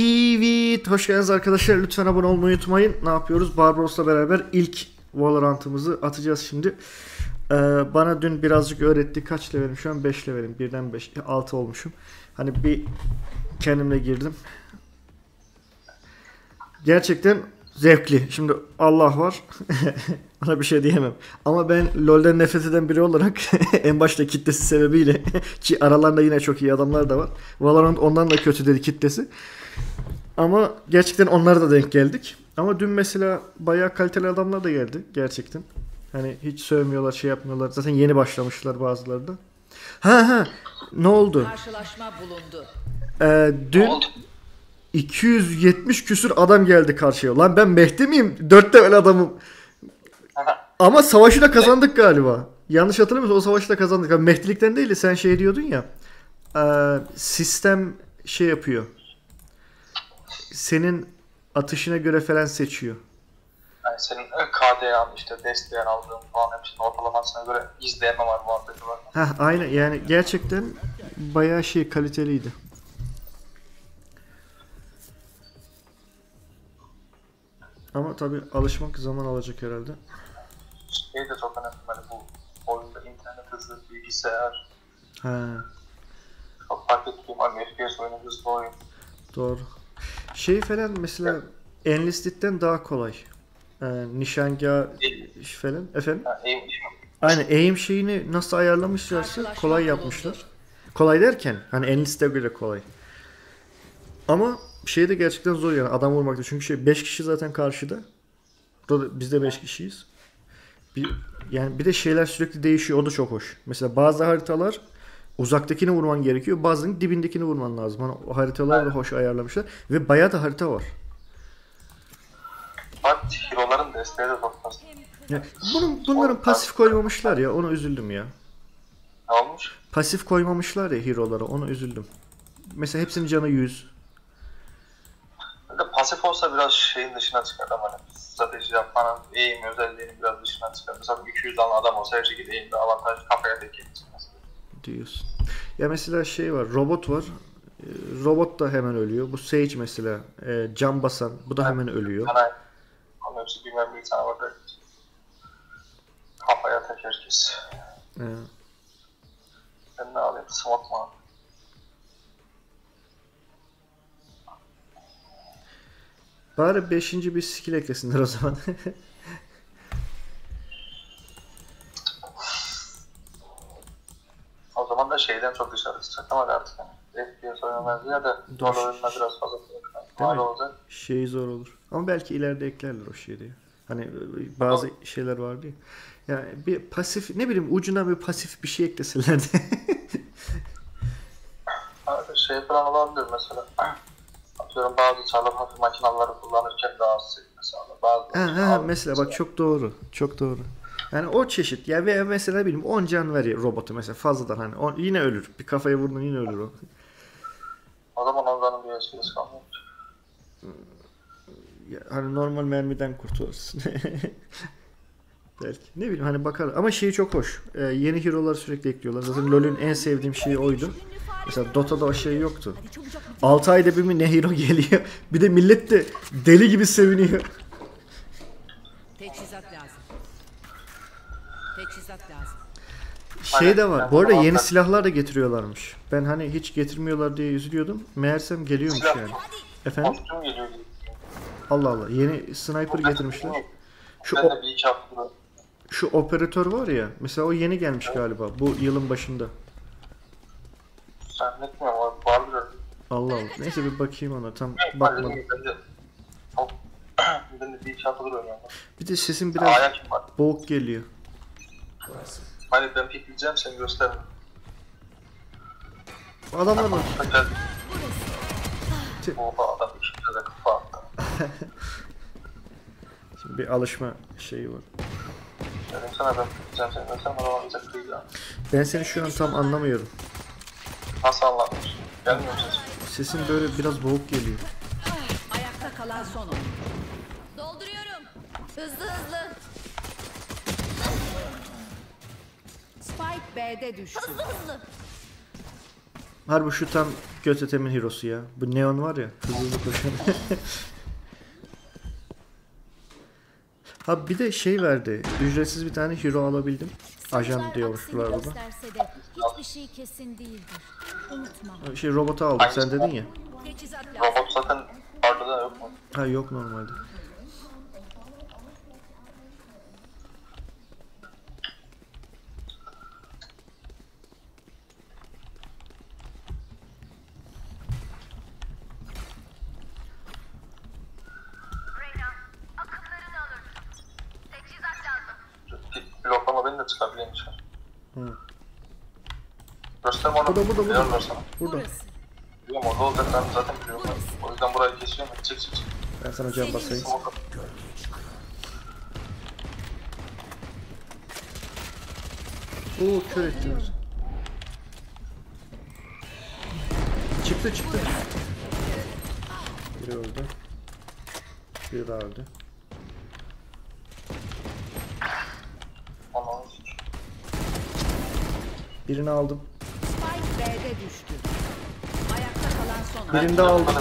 Evet, hoş geldiniz arkadaşlar. Lütfen abone olmayı unutmayın. Ne yapıyoruz? Barbaros'la beraber ilk Valorant'ımızı atacağız şimdi. Bana dün birazcık öğretti. Kaç levelim şu an? 5 levelim. Birden 5, 6 olmuşum. Hani bir kendimle girdim. Gerçekten zevkli. Şimdi Allah var. Ona bir şey diyemem. Ama ben LOL'den nefret eden biri olarak en başta kitlesi sebebiyle ki aralarında yine çok iyi adamlar da var. Valorant ondan da kötü dedi kitlesi. Ama gerçekten onlara da denk geldik. Ama dün mesela bayağı kaliteli adamlar da geldi gerçekten. Hani hiç sövmüyorlar, şey yapmıyorlar. Zaten yeni başlamışlar bazıları da. Ha ne oldu? Karşılaşma bulundu. Dün 270 küsür adam geldi karşıya. Lan ben Mehdi miyim? 4 level adamım. Ama savaşı da kazandık galiba. Yanlış hatırlamıyorsam o savaşı da kazandık. Yani Mehdilikten değil de sen şey diyordun ya. Sistem şey yapıyor. Senin atışına göre falan seçiyor. Yani senin KDA işte desteğe aldığın falan hepsinin ortalamasına göre izleme var bu arada. Heh, aynen yani gerçekten bayağı şey kaliteliydi. Ama tabi alışmak zaman alacak herhalde. Şey de çok önemli hani bu oyunda internet hızı, bilgisayar. He. Çok fark ettiğim hani FPS oyunu hızlı oyun. Doğru. Şey falan mesela evet. Enlisted'den daha kolay. Nişangah falan. Efendim? Ha, aim. Aynen aim şeyini nasıl ayarlamışlarsa kolay yapmışlar. Kolay derken hani Enlisted'e göre kolay. Ama şey de gerçekten zor yani adam vurmakta çünkü şey 5 kişi zaten karşıda. Biz de 5 kişiyiz. Yani bir de şeyler sürekli değişiyor, o da çok hoş. Mesela bazı haritalar uzaktakini vurman gerekiyor, bazının dibindekini vurman lazım. Hani o haritalar da hoş ayarlamışlar ve bayağı da harita var. Bak hero'ların desteği de çok fazla. Bunların pasif koymamışlar ya, ona üzüldüm ya. Ne olmuş? Pasif koymamışlar ya hero'lara, ona üzüldüm. Mesela hepsinin canı 100. Pasif olsa biraz şeyin dışına çıkar ama hani strateji yapmanın eğim özelliğini biraz dışına çıkar. Mesela 200 tane adam olsa her şekilde eğimde avantaj kafaya denk gelir diyorsun. Ya mesela şey var, robot var. Robot da hemen ölüyor. Bu Sage mesela cam basan, bu da hemen ölüyor. Onun hepsi bilmem bir tane var da kafaya tek herkes. Ben ne alayım? Swat mı? Bari 5. bir skill eklesinler o zaman. O zaman da şeyden çok dışarı çıkacak ama artık yani FPS oynamaz ya da zor oyunlar biraz fazla mal olacak. Şey zor olur. Ama belki ileride eklerler o şeyi diye. Hani bazı şeyler vardı ya. Yani bir pasif ne bileyim ucuna bir pasif bir şey ekleselerdi. Şey falan olabilir mesela. Bazı çalım hafif makinaları kullanırken rahatsız mesela bazı mesela bak çok doğru, çok doğru. Yani o çeşit ya ve mesela bilmiyorum 10 can veriyor robotu mesela fazladan hani yine ölür. Bir kafaya vurdun yine ölür o. O zaman onların bir esprisi kalmıyor. Hani normal mermiden kurtulursun. Belki ne bileyim hani bakar ama şeyi çok hoş. Yeni hero'lar sürekli ekliyorlar. Zaten LoL'ün en sevdiğim şeyi oydu. Mesela Dota'da o şey yoktu. 6 ayda bir mi ne hero geliyor. Bir de millet de deli gibi seviniyor. Teçhizat lazım. Teçhizat lazım. Şey de var. Bu arada yeni silahlar da getiriyorlarmış. Ben hani hiç getirmiyorlar diye üzülüyordum. Meğersem geliyormuş yani. Efendim? Allah Allah. Yeni sniper getirmişler. Şu operatör var ya. Mesela o yeni gelmiş galiba. Bu yılın başında. Zannetmiyorum abi, vardır. Allah Allah. Neyse bir bakayım ona, tam bakmadım. Bir de sesin biraz boğuk geliyor. Hani ben pikleyeceğim, sen göster. Adamlar var. Oha adam içimde de kafa attı. Şimdi bir alışma şeyi var. Ben seni şu an tam anlamıyorum. Nasıl anlatmış? Gelmiyor sesim. Sesin böyle biraz boğuk geliyor. Ayakta kalan son. Dolduruyorum. Hızlı. Spike B'de düştü. Hızlı. Harbi şu tam göt etemin hero'su ya. Bu Neon var ya, hızlı koşan. Ha bir de şey verdi, ücretsiz bir tane hero alabildim. Ajan diyormuşlar burada. Hiçbir şey kesin değildir. Unutma. Şey robotu aldık sen dedin ya. Robot zaten orada yok mu? Ha yok normalde. Burada. Yok orada olacak, ben zaten biliyorum. O yüzden burayı geçiyorum. Çek çek. Ben sana can basayım. Ooo kör ettiniz. Çıktı çıktı. Biri öldü. Biri daha öldü. Birini aldım. Düştü. Ayakta kalan son. Birinde aldım.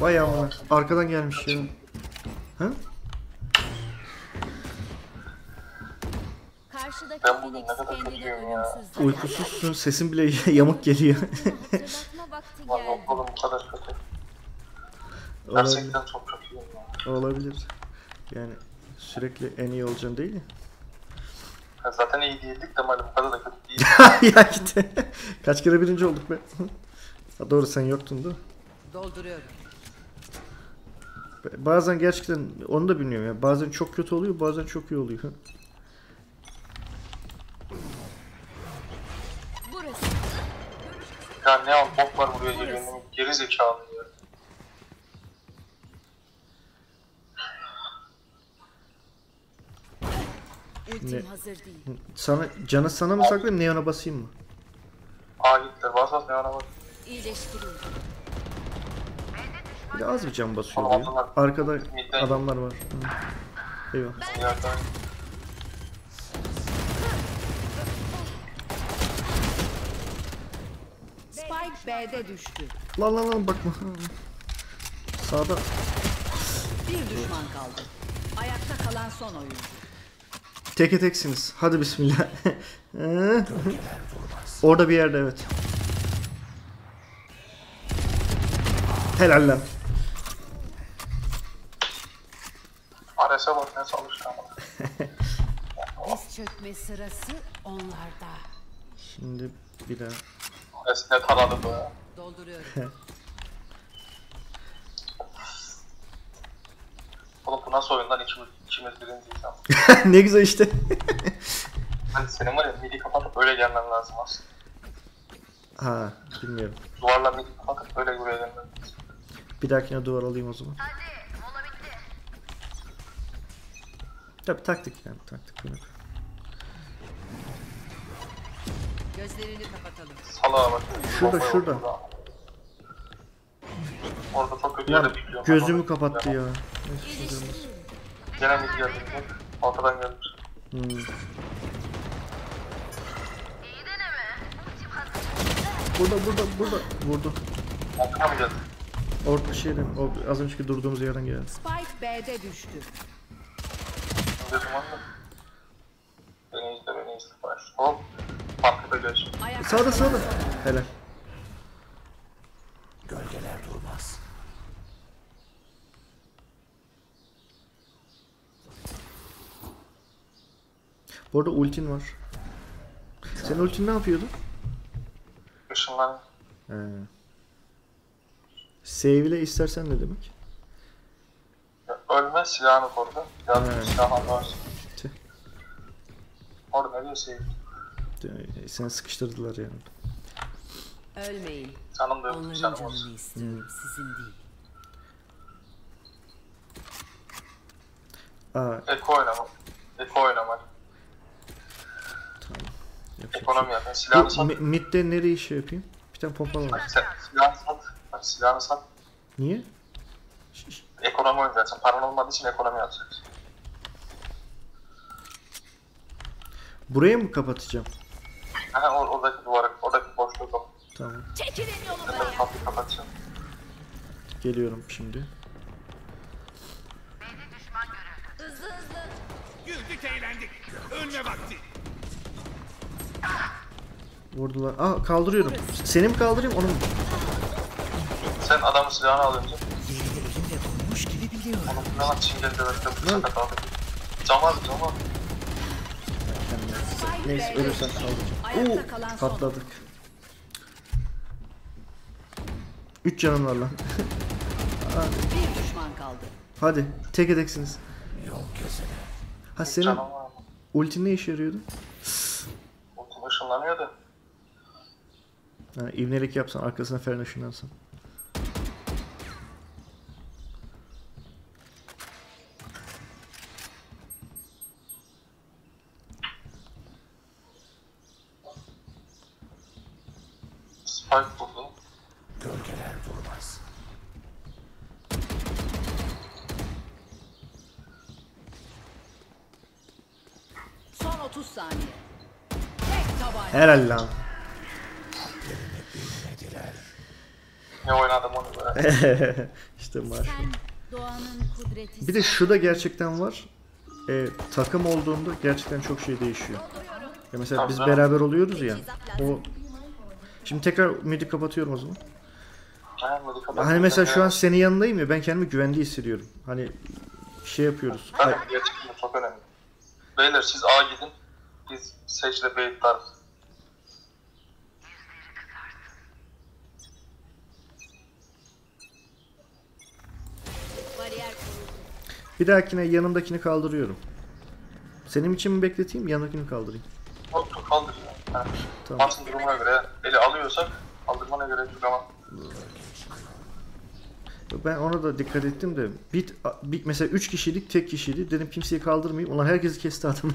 Vay amına. Arkadan gelmiş ya. Ha? Karşıdaki Phoenix kendini ölümsüzlüğe. Uykusuzsun, sesin bile yamuk geliyor. Vallahi oğlum bu kadar kötü. Gerçekten çok kötü ya. Olabilir. Yani sürekli en iyi olacağım değil mi? Zaten iyi değildik de malum, bu kadar da kötü değil. Ya gitti. Kaç kere birinci olduk be. Ha doğru, sen yoktun da. Dolduruyorum. Bazen gerçekten onu da bilmiyorum ya. Bazen çok kötü oluyor, bazen çok iyi oluyor. Burası. Ya ne al bok var buraya geliyor. Geri zekalı ya. Ne? Sana, canı sana mı saklayayım, Neon'a basayım mı? Aa gittir, bas Neon'a bas. Bir de az bir can basıyor diyor. Arkada adamlar var. Hı. Eyvah. Spike B'de düştü. Lan lan lan bakma. Sağda. Bir düşman kaldı. Ayakta kalan son oyuncu. Teke teksiniz. Hadi bismillah. Orada bir yerde evet. Helal lan. Arasa bak ne çalışacağım. Diz çökme sırası onlarda. Şimdi bir daha. Esne taradı bu ya. Dolduruyorum. Oğlum bu nasıl oyundan içimiz birinciyiz ama. Ne güzel işte. Hani senin var ya midi kapatıp öyle gelmem lazım aslında. Ha bilmiyorum. Duvarla midi kapatıp öyle buraya gelmem lazım. Bir dahakine duvar alayım o zaman. Hadi mola bitti. Tabi taktik yani taktik böyle. Gözlerini kapatalım. Salağa bak. Şurada şurada. Orada çok kötü yerde bekliyorum. Gözümü kapattı ya. Gene midi geldi. Ortadan gelmiş. İyi deneme. Burada vurdu. Atamayacağız. Orta şeyden o az önceki durduğumuz yerden geldi. Spike B'de düştü. Beni izle baş. Hop. Farklı geç. Sağda. Helal. Gölgeler durmaz. Bu arada ultin var. Senin ultin ne yapıyordu? Işınlanıyor. Save'le istersen ne demek? Ölme silahını korudu. Yardım silahını var. Orada ne diyor save? Seni sıkıştırdılar yani. Ölmeyin. Canım da öldü. Canım olsun. Sizin değil. Eko oynamak. Ekonomi yapayım. Yani silahını sat. Mid'de nereye şey yapayım? Bir tane pompalı var. Silahını sat. Niye? Ekonomi oynayacaksın. Paran olmadığı için ekonomi yapacaksın. Buraya mı kapatacağım? Oradaki duvara, oradaki boşluğu kapat. Tamam. Çekilin yolumdan. Kapıyı kapatacağım. Geliyorum şimdi. Hızlı hızlı. Güldük eğlendik. Ölme vakti. Vurdular. Aa, kaldırıyorum. Seni mi kaldırayım onu mu? Sen adamın silahını al önce. Oğlum ne lan çingeli dövekte bu sakat abi. Cam abi. Neyse ölürsen kaldıracağım. Oo, katladık. 3 canım var lan. Bir düşman kaldı. Hadi tek edeceksiniz. Ha senin ultin ne işe yarıyordu? Ultim ışınlanıyordu. Ha, ivnelik yapsan arkasına feren ışınlansın. Spike buldu. Gölgeler durmaz. Son 30 saniye. Tek tabanca. Helal lan. Ne oynadım onu böyle. İşte maşallah. Bir de şu da gerçekten var. Takım olduğunda gerçekten çok şey değişiyor. Ya mesela tabii biz canım beraber oluyoruz ya. O şimdi tekrar midi kapatıyorum o zaman. Hani mesela şu an senin yanındayım ya, ben kendimi güvende hissediyorum. Hani şey yapıyoruz. Tabii gerçekten çok önemli. Beyler siz A gidin. Biz Sage'le B'yi tutarız. Bir dahakine yanımdakini kaldırıyorum. Senin için mi bekleteyim, yanındakini kaldırayım? Yok, kaldır ya. Yani tamam. Aslında durumuna göre eli alıyorsak aldırmana göre duramam. Ben ona da dikkat ettim de mesela 3 kişilik tek kişiydi, dedim kimseyi kaldırmayayım. Ulan herkesi kesti adam.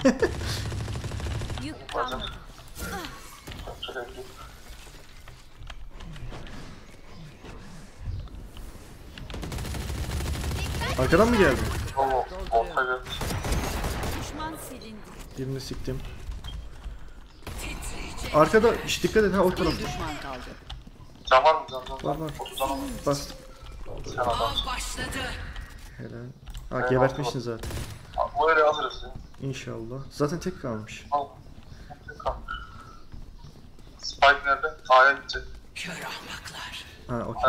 Arkadan mı geldi? Orta geldi. Birini siktim. Arkada işte dikkat et ha, o tarafta. Can var mı? Can var. Bas. Sen adam. Helal. Ha, gebertmişsin zaten. Bu öyle alırız ya. İnşallah. Zaten tek kalmış. Al. Tek kalmış. Spike nerede? A'ya gidecek. Kör ahmaklar. Ha okey.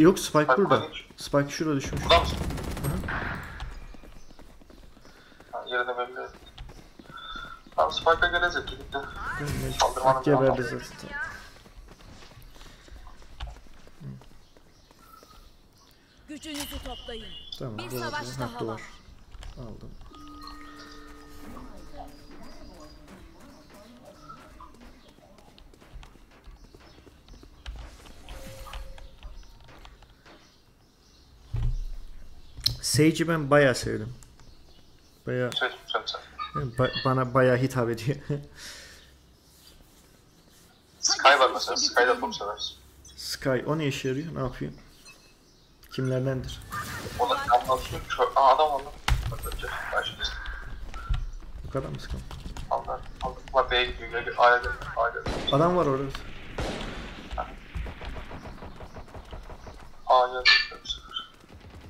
Yok Spike burada. Spike şurada düşmüş. Burada mısın? Hı-hı. Yerine belli. Tamam, Spike'a gelecek. Gitti. Saldırmanın bir anlamı. Gücünüzü toplayın. Tamam, bir savaş daha var. Aldım. Sage'i ben bayağı sevdim. Bayağı. Bana bayağı hitap ediyor. Sky var mesela. Sky'da çok seversin. Sky o ne işe yarıyor? Ne yapıyor? Kimlerdendir? Ona anlatıyor. Adam anlat. Bu kadar mı sıkıntı? Anlat. Buna B'ye gidiyor. A'ya gidiyor. Adam var orada. A'ya gidiyor.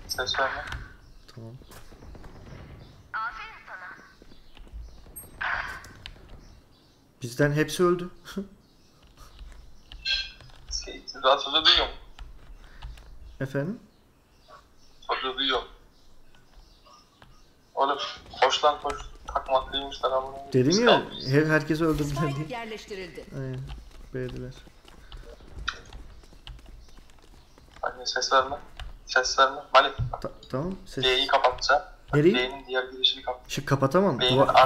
Ses verme. Tamam. Bizden hepsi öldü. Daha sözü duyuyorum. Efendim? Sözü duyuyorum. Oğlum koş lan koş. Takmaklıymışlar ama. Dedim ya herkesi öldürdüler diye. Yerleştirildi. Aynen. Beğendiler. Hani ses verme. Malik. Tamam. D'yi kapatacağım. Nereyi? D'nin diğer girişini kapatacağım. Şimdi kapatamam.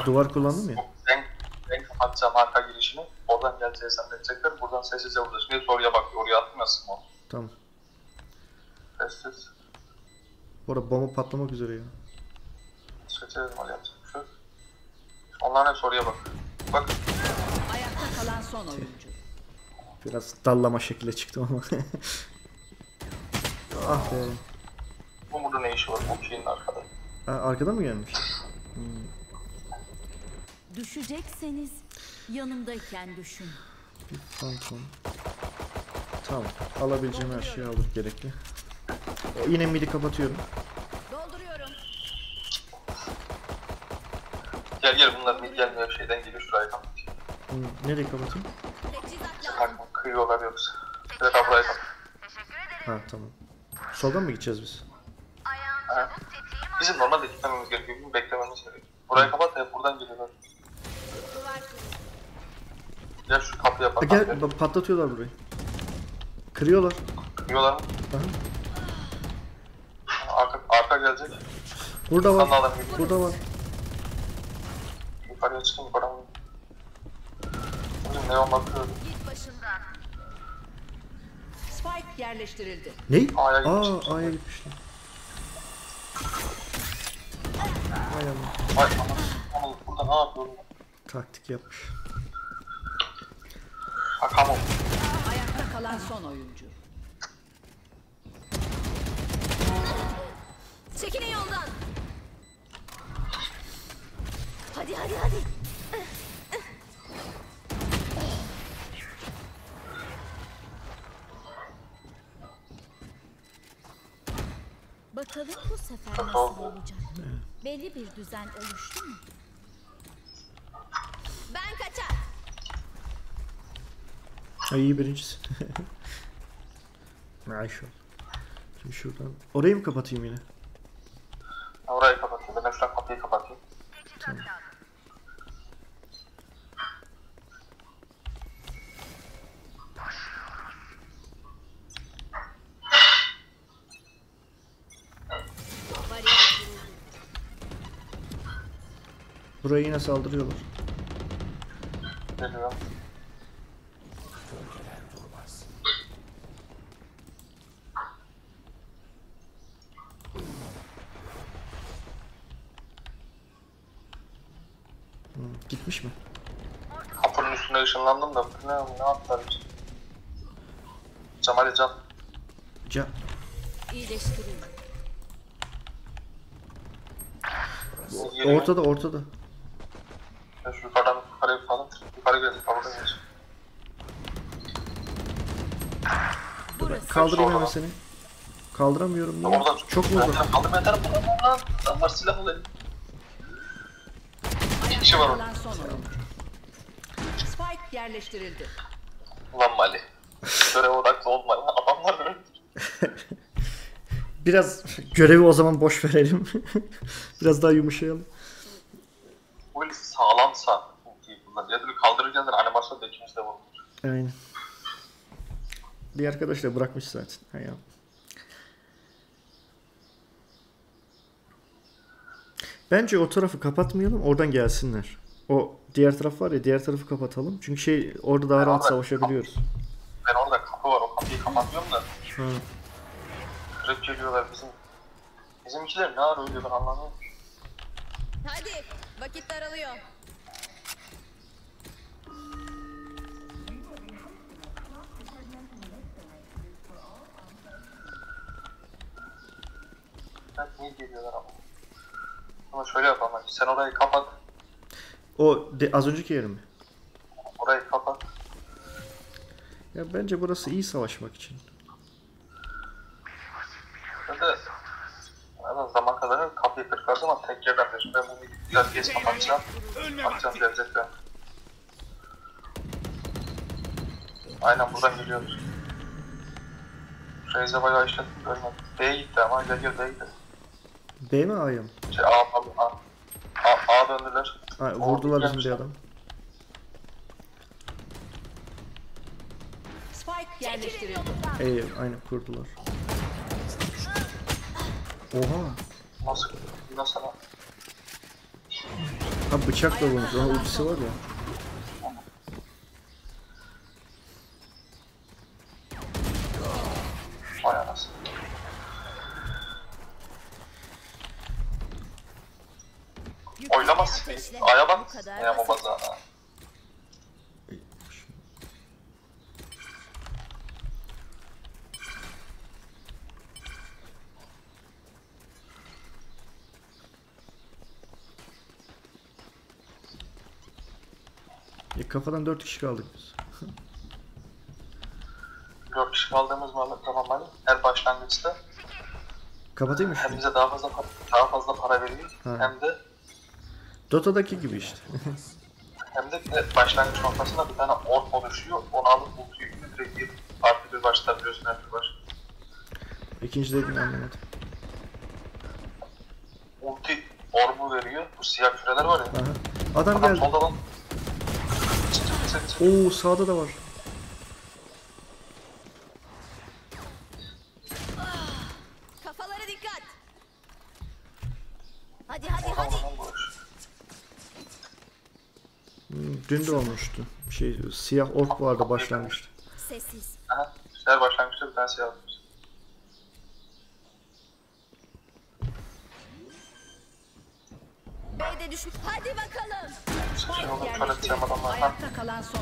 Duvar kullandım ya. Ben kapatacağım arka girişini, oradan geleceği zannedecekler, buradan sessizce vuracağız. Şimdi oraya bak, oraya atmayasın mı? Tamam. Sessiz. Bu arada bomba patlamak üzere ya. Seçelim Ali yapacak bir şey. Onların hepsi oraya bak. Bak. Ayakta kalan son oyuncu. Biraz dallama şekilde çıktım ama. Ah be. Bu burada ne işi var? Bu kişinin arkada. Ha, arkada mı gelmiş? Hmm. Düşecekseniz yanımdayken düşün. Bir Phantom. Tamam. Alabileceğim her şeyi aldım gerekli. Yine midi kapatıyorum. Gel gel, bunlar mid gelmiyor, şeyden geliyor, şurayı kapat. Nereye kapatayım? Bakma, kıyıyorlar yoksa. Şuraya kapat. Ha tamam. Soldan mı gideceğiz biz? Ha. Bizim normalde gitmemiz gerekiyor, bunu beklememiz gerekiyor. Burayı kapat ya, buradan geliyorlar. Gel şu kapıya patlat. Gel, patlatıyorlar burayı. Kırıyorlar. Kırıyorlar mı? Aha. Arka gelecek. Burada var. Burada var. Yukarıya çıkayım, yukarı mı? Neon bakıyorum. Spike yerleştirildi. Ney? A'ya gitmiştim. A'ya gitmiştim. Hay Allah. Hay, burada ne yapıyorum? Taktik yapmış. Akamon. Ayakta kalan son oyuncu. Çekilin yoldan. Hadi hadi hadi. Bakalım bu sefer nasıl olacak. Belli bir düzen oluştu mu? Ben kaçar. Ay iyi birincisi. Maşallah. Şimdi şuradan. Orayı mı kapatayım yine? Orayı kapatayım. Ben şuradan kapıyı kapatayım. Tamam. Buraya yine saldırıyorlar. Geliyor. Gitmiş mi? Kapının üstüne ışınlandım da ne yaptılar hiç? Cam, hadi cam. Cam. İyileştireyim. Ortada, ortada. Ya şu yukarıdan yukarıya falan, yukarı geldik, kapıdan geç. Kaldırayım hemen seni. Kaldıramıyorum niye? Oradan, çok mu uzak? Kaldırma yeter, buradan lan. Sen var, silah alayım. İki var orada. Spike yerleştirildi. Ulan Mali. Göreve odaklı olma lan, adamlar öldü. Biraz görevi o zaman boş verelim. Biraz daha yumuşayalım. Bu el sağlamsa bunlar ya da kaldırırken animasyon da ikimiz de vurur. Aynen. Diğer arkadaş da bırakmış zaten. Hay Allah. Bence o tarafı kapatmayalım, oradan gelsinler. O diğer taraf var ya, diğer tarafı kapatalım. Çünkü şey orada daha rahat savaşabiliyoruz. Ben orada kapı var, o kapıyı kapatıyorum da. Kırıp geliyorlar bizim. Bizimkiler ne ara ölüyorlar anlamıyorum. Hadi vakit daralıyor. Bak niye geliyorlar ama. Ama şöyle yapalım, sen orayı kapat. O az önceki yerim mi? Orayı kapat. Ya bence burası iyi savaşmak için. Evet. Adam zaman kazanıyor, kapıyı kırkarız ama tek yerden de. Ben bunu biraz geç kapatacağım. Bakacağım gelecekler. Aynen buradan geliyoruz. Reyze bayağı işledim, görmedim. B'ye gitti ama geliyor, B'ye gitti. B mi A'ya mı? Şey A döndüler. Ay, vurdular bizim bir adam. Spike yerleştiriyor. Evet aynen kurdular. Oha. Nasıl lan? Ha bıçakla vurmuş. Aha ultisi var ya. Vay anasını. Oylamaz. Aya bak. Ne yapamaz ha. Kafadan 4 kişi kaldık biz. 4 kişi aldığımız malı tamamen her başlangıçta. Kapatayım mı? Hem bize daha fazla para veriyor, hem de Dota'daki gibi işte. Hem de başlangıç noktasında bir tane ork oluşuyor, onu alıp bultuyor, direkt bir parti bir başlatabiliyorsun, her bir baş. İkinci dediğini anlamadım. Ulti orbu veriyor, bu siyah küreler var ya. Aha. Adam geldi. Soldadan... Ooo sağda da var. Kafalara dikkat. Hadi hadi hadi. Dün de olmuştu. Şey siyah ork vardı başlangıçta. Sessiz. Aha. Her başlangıçta bir tane siyah ork. B'de düşün. Hadi bakalım. Ayakta kalan son.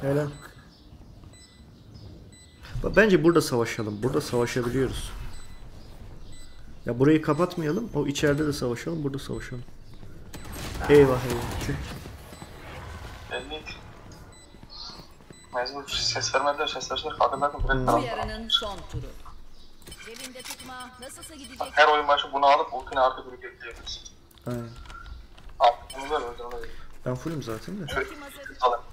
Helal. Bence burada savaşalım. Burada savaşabiliyoruz. Ya burayı kapatmayalım. O içeride de savaşalım. Burada savaşalım. Eyvah eyvah. Çek. Mecbur ses vermediler. Ses verseler kaldırmadım. Bu yarının son turu. Cebinde tutma. Nasılsa gidecek. Her oyun başı bunu alıp ultini artı bir bekleyebilirsin. Aynen. Bunu ver öldürme. Ben fullüm zaten de. Şöyle alalım.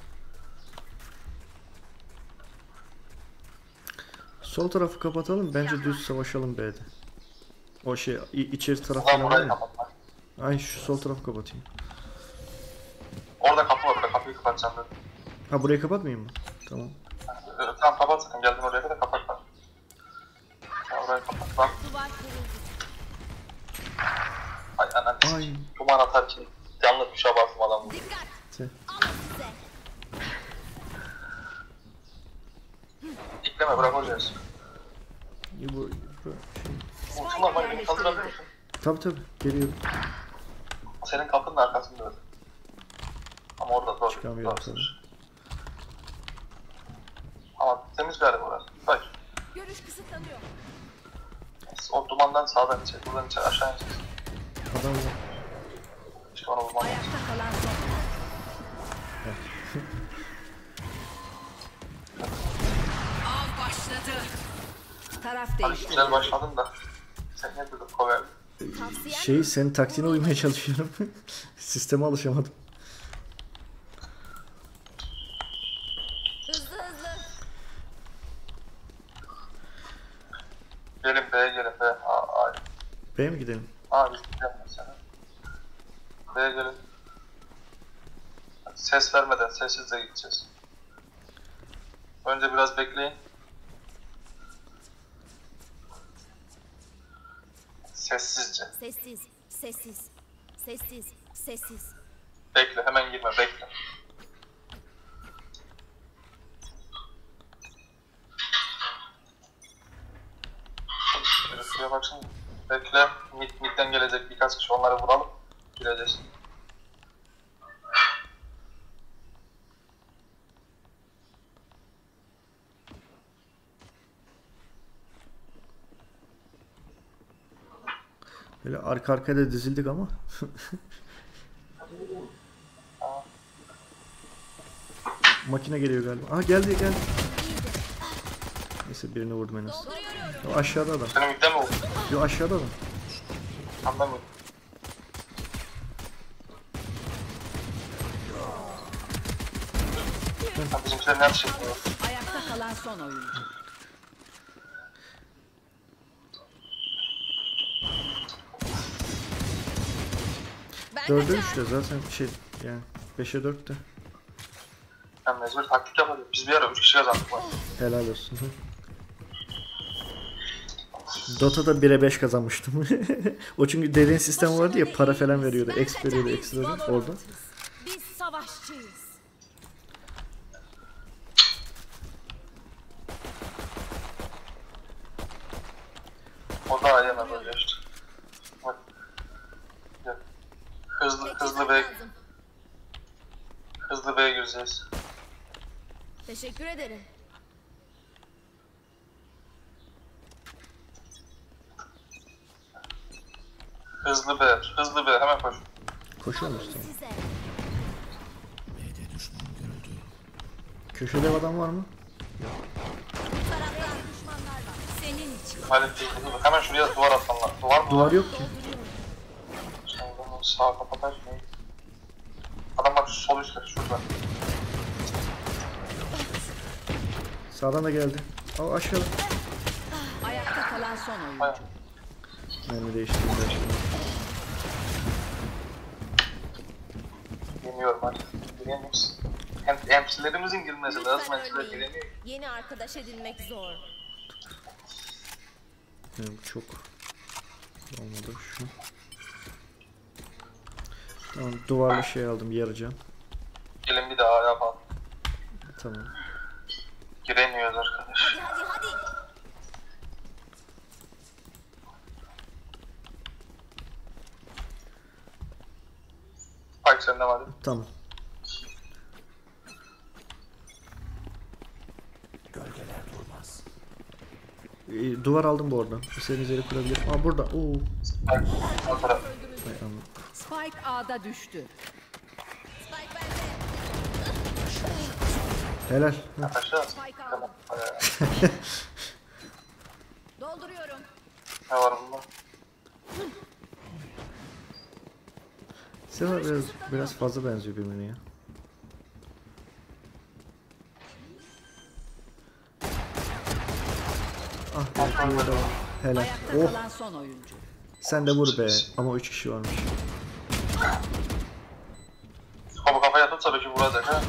Sol tarafı kapatalım. Bence düz savaşalım B'de. O şey içeri tarafı var ya. Ay şu sol tarafı kapatayım. Orada kapı var. Burada kapıyı kapatacağım ben. Ha burayı kapatmayayım mı? Tamam. Tamam kapat sakın. Geldim oraya kadar kapat bak. Orayı kapat bak. Ay anam. Duman atarken yanlış tuşa bastım adamı. Dikkat. İkleme bırak hocayız. Uçurlar bana beni kaldırabilir misin? Tabi tabi geliyorum. Senin kapının arkasında öyle. Ama orada zor. Çıkamıyorum tabi. Ama temiz bir yer burası. Bak. Görüş kısıtlanıyor. O dumandan sağdan içeri, buradan içeri, aşağı ineceğiz. Adam yok. İşte onu bulmam lazım. Abi güzel başladın da sen ne dedin Kover? Şey senin taktiğine uymaya çalışıyorum. Sisteme alışamadım. Hızlı hızlı. Gelin B'ye gelin B. B'ye mi gidelim? Aa biz gidelim mesela. B'ye gelin. Ses vermeden sessiz de gideceğiz. Önce biraz bekleyin. Sessizce. Sessiz, sessiz, sessiz, sessiz. Bekle, hemen girme, bekle. Şuraya bak şimdi. Bekle, midden gelecek birkaç kişi, onları vuralım, gireceğiz. Böyle arka arkaya da dizildik ama. Makine geliyor galiba. Aha geldi geldi. Neyse birini vurdum en az. Yo aşağıda adam. Senin midden mi oldu? Yo aşağıda adam. Anlamadım. Bizimkiler nerede çekmiyor? Ayakta kalan son oyuncu. Dörde üçte zaten şey yani 5'e 4'te. Ben mecbur taktik yapalım. Biz bir ara 3 kişi kazandık var. Helal olsun. Dota'da 1'e 5 kazanmıştım. O çünkü derin sistem vardı ya, para falan veriyordu. X veriyordu, X veriyordu orada. Biz savaşçıyız. O da ayağına böyle işte. Hızlı B'ye gireceğiz. Teşekkür ederim. Hızlı B hemen koş. Koşuyoruz. B'de düşman görüldü. Köşede adam var mı? Yok. Hadi bak hemen şuraya duvar atanlar. Duvar mı? Duvar yok ki. Sağ kapatayım. Adam bak sol üstte şurada. Sağdan da geldi. Al aşağıda. Ayakta kalan son oyuncu. Mermi değiştirdim. Bilmiyorum hadi. Giremiyoruz. Hemşilerimizin girmesi lazım. Hemşiler giremiyor. Yeni arkadaş edinmek zor. Yani çok olmadı şu. Tamam, duvarlı şey aldım, yaracağım. Gelin bir daha yapalım. Tamam. Giremiyoruz arkadaş. Hadi hadi hadi. Spike sende var değil mi? Tamam. Gölgeler durmaz. Duvar aldım bu oradan. Senin üzeri kurabilirim. Aa burada. Oo. Spike A'da düştü. Helal. Tamam. Dolduruyorum. Ne var bunda? Sefer biraz fazla benziyor birbirine ya. Ah, burada var. Helal. Oh. Sen de vur be. Ama 3 kişi varmış. Ama kafaya atınsa belki vuracak ha.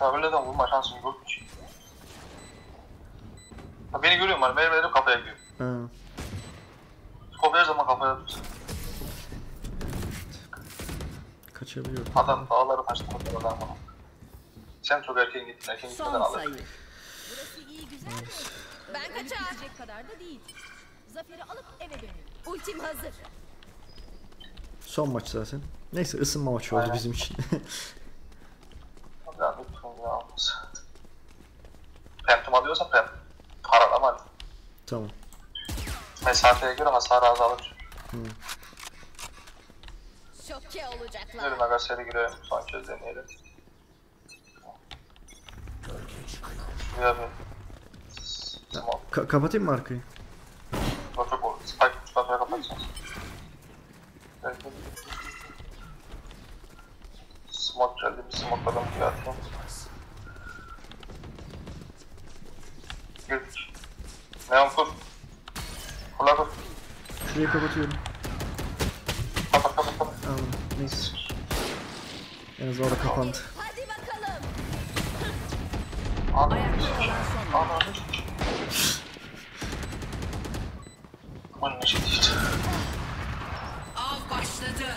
Ya böyle de vurma şansım yokmuş. Ya beni görüyor musun? Benim elim kafaya gidiyor. Hı. Kopya her zaman kafaya atıyorsun. Kaçabiliyorum. Adam dağları kaçtı kurtardı ama. Sen çok erken gittin. Erken gitmeden alır. Burası iyi güzel de. Ben kaçacak kadar da değil. Zaferi alıp eve dönüyorum. Ultim hazır. Son maç zaten. Neyse ısınma maçı oldu bizim için. Ya lütfen ya olmaz. Phantom alıyorsa Phantom. Paralama hadi. Tamam. Mesafeye göre hasarı azalır. Şokke olacaklar. Yürüme gazeteye girelim. Son kez deneyelim. Güzel bir. Kapatayım mı arkayı? Çok olur. Spike uçlarına kapatacağız. Smoke geldi, bir smoke adam diye attım. Gülüş. Neon kur. Kula kur. Şurayı kapatıyorum. Kapat kapat kapat. Tamam, neyse. En az orada kapandı. Hadi bakalım. Anam. Anam. Bunun için işte. Av başladı.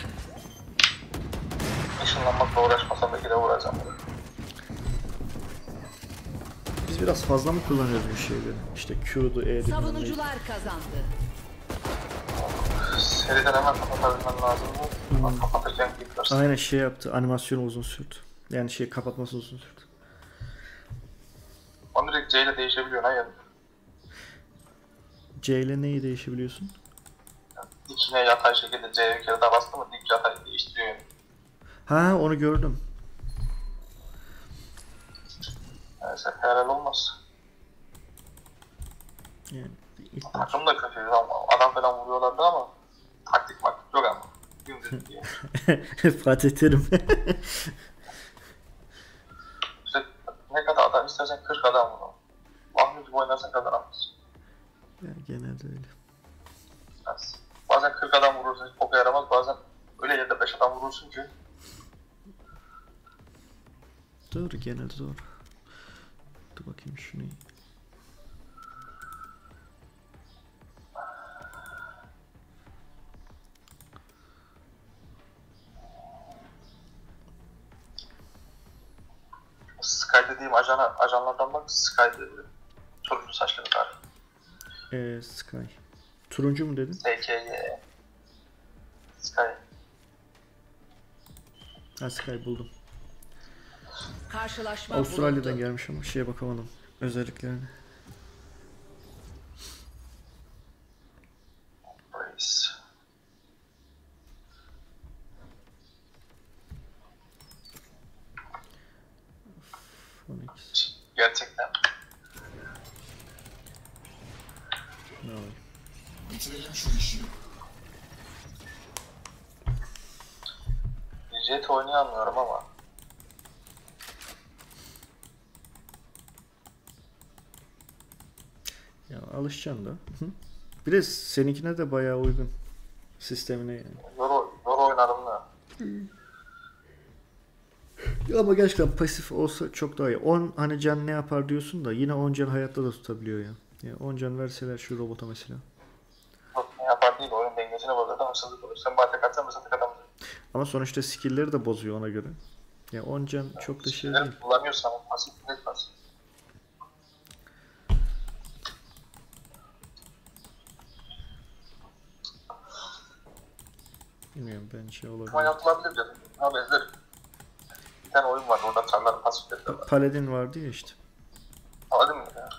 Işınlanmakla uğraşmasam da yine uğraşacağım. Biz biraz fazla mı kullanıyoruz bir şeyleri? İşte Q'du, E'di. Savunucular kazandı. Seriden hemen kapatabilmem lazım bu. Kapatacağım gibi. Aynen şey yaptı, animasyon uzun sürdü. Yani şey kapatması uzun sürdü. Onu direkt C ile değişebiliyorsun ha ya. C ile neyi değişebiliyorsun? İçine yatay şekilde C'ye bir kere daha bastı mı dik yatay değiştiriyor yani. Ha onu gördüm. Neyse helal olmaz. Yani, takım da kötüydü ama adam falan vuruyorlardı ama taktik maktik yok ama. Gümrük diye. Fatih Terim. İşte ne kadar adam istersen 40 adam vurur. Mahmut gibi oynarsan kazanamaz. Ya genelde öyle. Biraz. Bazen 40 adam vurursun hiç boka yaramaz, bazen öyle ya da 5 adam vurursun ki. Doğru, genel zor. Dur bakayım şunu. Sky dediğim ajanlardan bak, Sky dedi. Turuncu saçlı bir tarif. Sky. Turuncu mu dedin? SKY. Sky. Ha Sky buldum. Karşılaşma Avustralya'dan bulundu. Gelmiş ama şeye bakamadım özelliklerine. Brace. Ne var? Bitirelim şu işi. Jet oynayamıyorum ama. Ya alışacağım da. Hı. Bir de seninkine de bayağı uygun. Sistemine yani. Zor oynarım da. Ama gerçekten pasif olsa çok daha iyi. 10 hani can ne yapar diyorsun da yine 10 can hayatta da tutabiliyor ya. Yani 10 can verseler şu robota mesela. Ne yapar değil, oyun dengesini bozar da hırsızlık olur. Sen bahçe kaçsan hırsızlık adamdır. Ama sonuçta skill'leri de bozuyor ona göre. Yani 10 can yani çok da şey değil. Kullanıyorsan pasif net pasif. Bilmiyorum, ben şey olabilir. Ama yapılabilir canım. Abi izlerim. Bir tane oyun vardı, orada çanlar pasif ediyorlar. Paladin vardı ya işte. Paladin mi ya?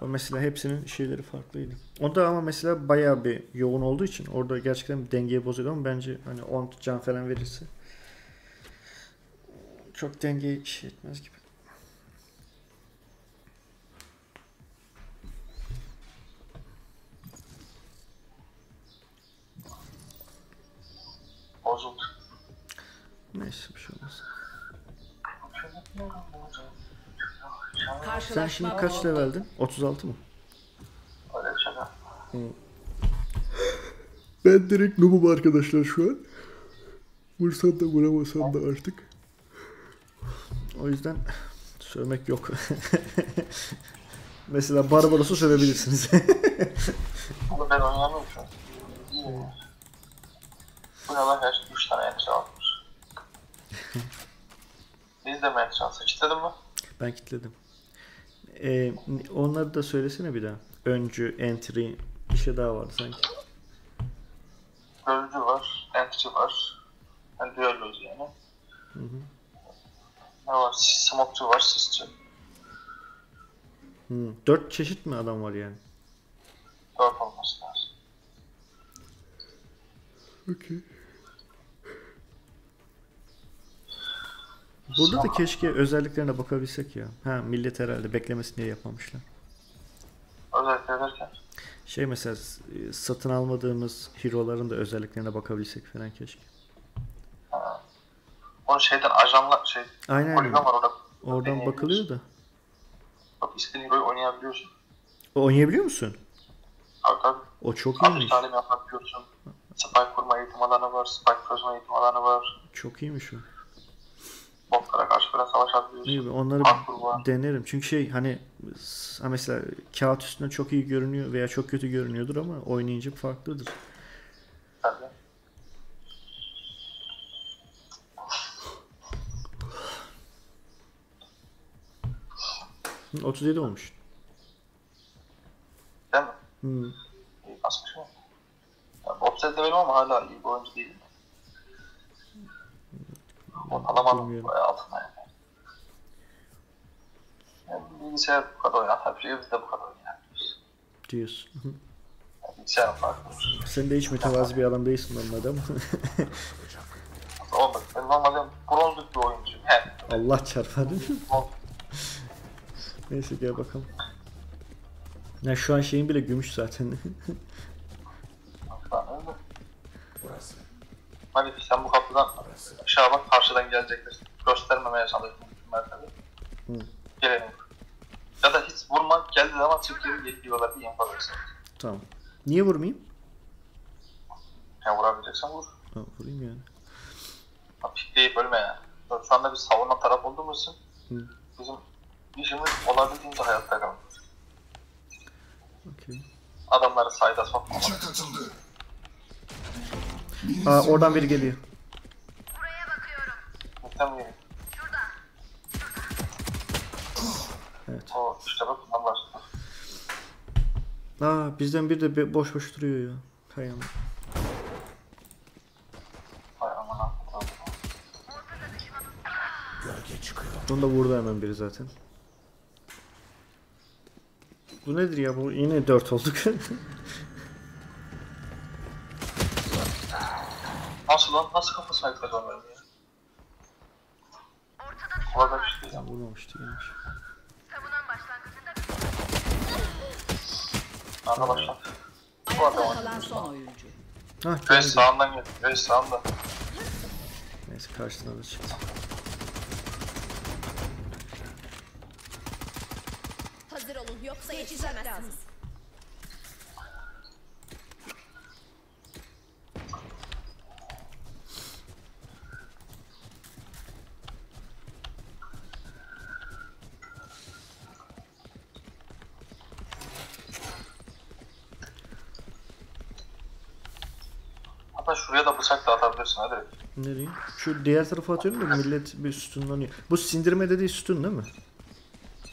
O mesela hepsinin şeyleri farklıydı. O da ama mesela bayağı bir yoğun olduğu için orada gerçekten bir dengeyi bozuyordu ama bence hani 10 can falan verirse çok dengeyi şey etmez gibi. Bozuldu. Neyse bir şey olmaz. Sen şimdi kaç leveldin? 36 mı? Öyle bir şey var. Ben direkt noob'um arkadaşlar şu an. Vursam da vuramasam da artık. O yüzden sövmek yok. Mesela Barbaros'u sövebilirsiniz. Ama ben oynamıyorum şu an. İyi mi? Bu yalan her 3 tane elbise almış. Biz de mi elbise alsa? Kitledin mi? Ben kitledim. Onları da söylesene bir daha. Öncü, entry, bir şey daha vardı sanki. Öncü var, entry var. Yani düelloz yani. Hı hı. Ne var? Smokçu var, sisçi. Hı. 4 çeşit mi adam var yani? 4 olması lazım. Okey. Burada da keşke özelliklerine bakabilsek ya. Ha, millet herhalde beklemesin diye yapmamışlar. Özellikler derken? Şey mesela satın almadığımız hero'ların da özelliklerine bakabilsek falan keşke. Ha. O şeyden ajanlar şey. Aynen. Var orada. Oradan bakılıyor da. Bak istediğin hero'yu oynayabiliyorsun. Oynayabiliyor musun? Tabii. O çok iyiymiş. Talim yapabiliyorsun. Spike kurma eğitim alanı var. Spike kurma eğitim alanı var. Çok iyiymiş o. Botlara karşı biraz savaş atıyorsun. Onları denerim. Çünkü şey hani mesela kağıt üstünde çok iyi görünüyor veya çok kötü görünüyordur ama oynayınca farklıdır. Tabii. Hı, 37 olmuş. Değil mi? Hı. Asmış mı? Obsede değilim ama hala iyi bir oyuncu değilim. Alamadım bayağı altına yani. Yani bilgisayar bu kadar oynatabiliyor, biz de bu kadar oynatabiliyoruz. Diyorsun. Yani bilgisayar farklıdır. Sen de hiç mütevazı bir adam değilsin normalde ama. Olmadı. Ben normalde bronzluk bir oyuncuyum. Allah çarpar. Neyse gel bakalım. Ya şu an şeyin bile gümüş zaten. Burası. Hadi sen bu kapıdan aşağı bak, karşıdan gelecektir. Göstermemeye çalıştım mertebe. Gelelim. Ya da hiç vurma, geldi ama çıkıyor, geliyorlar bir infaz etsin. Tamam. Niye vurmayayım? Ya vurabileceksen vur. Ha, vurayım yani. Ha, pikleyip ölme yani. Şu anda biz savunan taraf olduğumuz için bizim işimiz olabildiğince hayatta kalın. Okay. Adamları sayda sokmamak. Aa, oradan biri geliyor. Buraya bakıyorum. Buradan geliyor. Şurada. Evet. O işte bak bunlar. Aa, bizden biri de boş boş duruyor ya. Hay aman. Hay aman. Gölge çıkıyor. Bunu da vurdu hemen biri zaten. Bu nedir ya? Bu yine 4 olduk. Nasıl lan? Nasıl kafasına yıkıldı onların ya? Orada bir şey ya. Vurmamıştı gelmiş. Savunan başlangıcında bir şey. Ana başlangıcı. Bu adamın. Hah geldi. Sağından geldi. Sağından. Neyse karşısına da çıktı. Hazır olun yoksa yetişemezsiniz. Hatta şuraya da bıçak da atabilirsin hadi. Nereye? Şu diğer tarafa atıyorum da millet bir sütunlanıyor. Bu sindirme dediği sütun değil mi?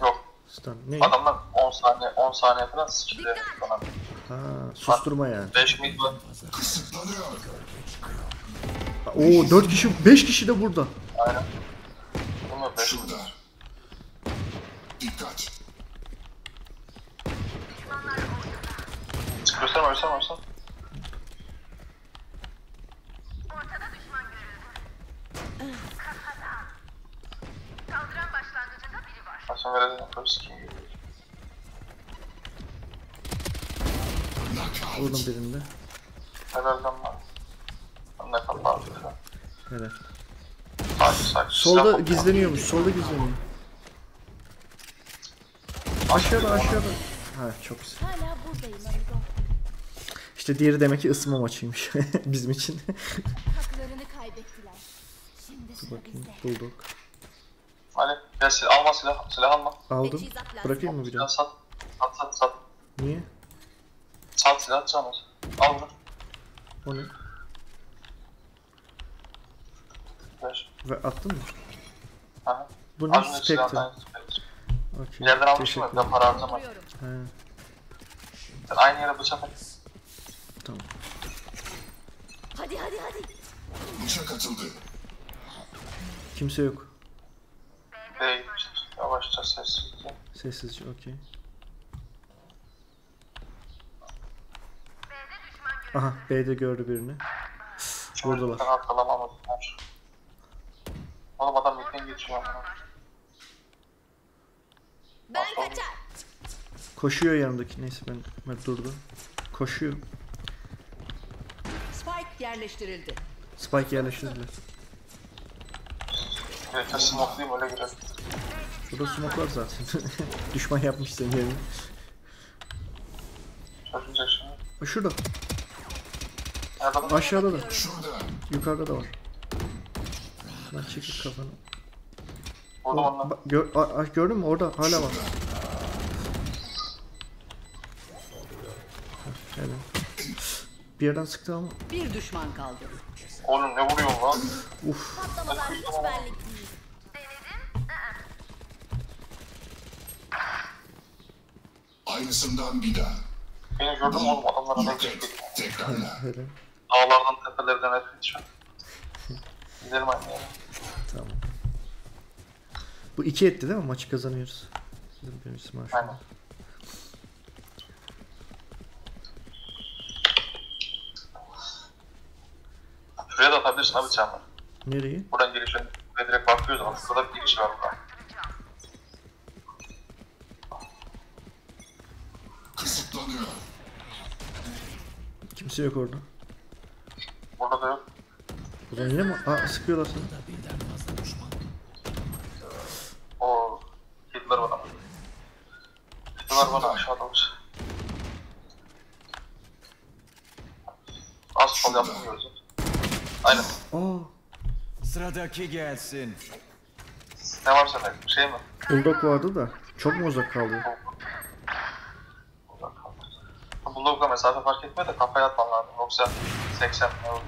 Yok. Sütun. Ne? Adamlar 10 saniye, 10 saniye falan sıçrıyor falan. Ha, susturma yani. 5 mid var. Oo 4 kişi, 5 kişi de burada. Aynen. Bunlar 5 kişi. Dikkat. Çıkıyorsan ölsen. Vurdum birinde. Herhalde var. Tam ne kapalı. Evet. Sakin. Solda gizleniyormuş. Aşağıda. Ha çok güzel. Hala buradayım amigo. İşte diğeri demek ki ısınma maçıymış bizim için. Haklarını kaybettiler. Şimdi bakayım bulduk. Hani ya alma silah alma. Aldım. Bırakayım mı bir daha? Sat. Niye? Sat silah atacağım. Al bunu. O ne? Ver. Ve attın mı? Aha. Bu ne? Spectre. Okay. Yerden almışım ben para harcamadım. Sen aynı yere bıçak at. Tamam. Hadi. Bıçak atıldı. Kimse yok. Yavaşça sessizce. Sessizce okey. Aha B'de gördü birini. Vurdular. Oğlum adam midden geçiyor. Ben kaçar. Koşuyor yanındaki. Neyse ben durdum. Koşuyor. Spike yerleştirildi. Evet, smoke'layım öyle girelim. Şurada smoke var zaten. Düşman yapmış senin yerini. Çözünce şimdi. Şurada. Aşağıda da. Yukarıda da var. Lan çekil kafanı. Orada gördün mü? Orada hala var. Evet. Bir yerden sıktı ama. Bir düşman kaldı. Oğlum ne vuruyorsun lan? Uff. Patlamalar hiç benlik değil. Denedim. Aynısından bir daha. Beni gördüm oğlum adamlara da geçtik. Tekrarla. Dağlardan tepelerden hep geçiyor. Gidelim aynı yere. Tamam. Bu 2 etti değil mi? Maçı kazanıyoruz. Benim ismim Aşkım. Aynen. Şuraya da atabilirsin abi canım. Nereye? Buradan giriş önü. Buraya direkt bakıyoruz ama şurada bir giriş var burada. Kısıtlanıyor. Kimse yok orada. Burada da yok. Burada yine mi? Aa sıkıyorlar seni. Ooo. Hitler bana. Aşağıda olmuş. Az sol yapmıyoruz. Aynen. Ooo. Sıradaki gelsin. Ne var sende? Şey mi? Bulldog vardı da. Çok mu uzak kaldı? Bulldog'la mesafe fark etmiyor da kafaya atman lazım. Yoksa 80 ne oldu?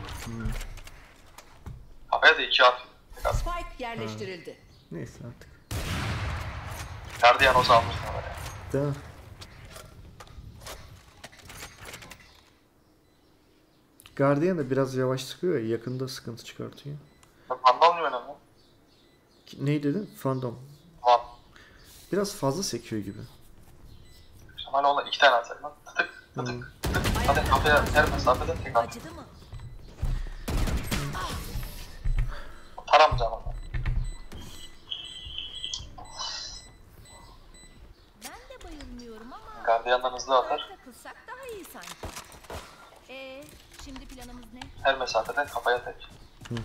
Kafaya da 2 at. Spike yerleştirildi. Neyse artık. Guardian oza almışsın oraya. Değil mi? Guardian da biraz yavaş sıkıyor ya, yakında sıkıntı çıkartıyor. Vandal mı önemli? Neyi dedin? Phantom. Tamam. Biraz fazla sekiyor gibi. Hani ona 2 tane atsak lan. Tık. Hadi kafaya her mesafeden tek at. Taramayacağım onu. Ben de bayılmıyorum ama... Guardian'dan hızlı atar. Şimdi planımız ne? Her mesafeden kafaya tek. Hı.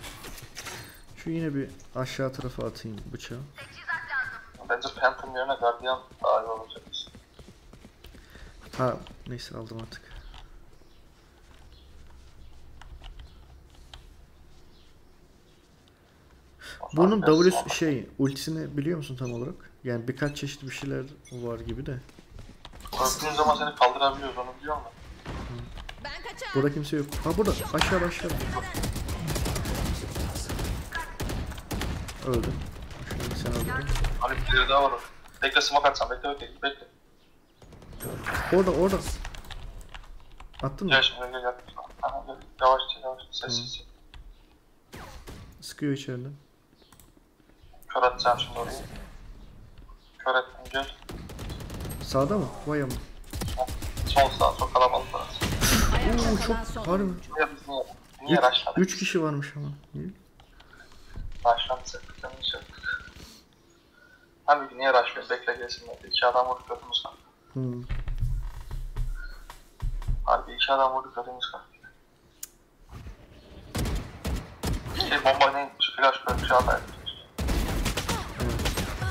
Şu yine bir aşağı tarafa atayım bıçağı. Bence Phantom yerine Guardian daha iyi olacak. Ha neyse aldım artık. Bunun W şey ultisini biliyor musun tam olarak? Yani birkaç çeşit bir şeyler var gibi de. Korktuğun zaman seni kaldırabiliyoruz, onu biliyor musun? Burada kimse yok. Ha burada aşağı aşağı. Öldüm. Şimdi sen öldün. Abi bir kere daha var. Bekle smoke atsam, bekle. Orada. Attın mı? Ya şimdi önce yaptım. Yavaşça sessizce. Sıkıyor içeriden. Kör atacağım şimdi orayı. Kör ettim, gel. Sağda mı? Vay ama. Sol sağ, çok kalabalık orası. Ooo çok var mı? Niye raşladık? 3 kişi varmış ama. Raşlamışsak, raşlamışsak. Abi niye raşlıyoruz? Bekle gelsinler. 2 adam vurdu kötümüz kalktı. Abi 2 adam vurdu kötümüz kalktı. Şey bomba neymiş? Flash böyle bir şey ataydı.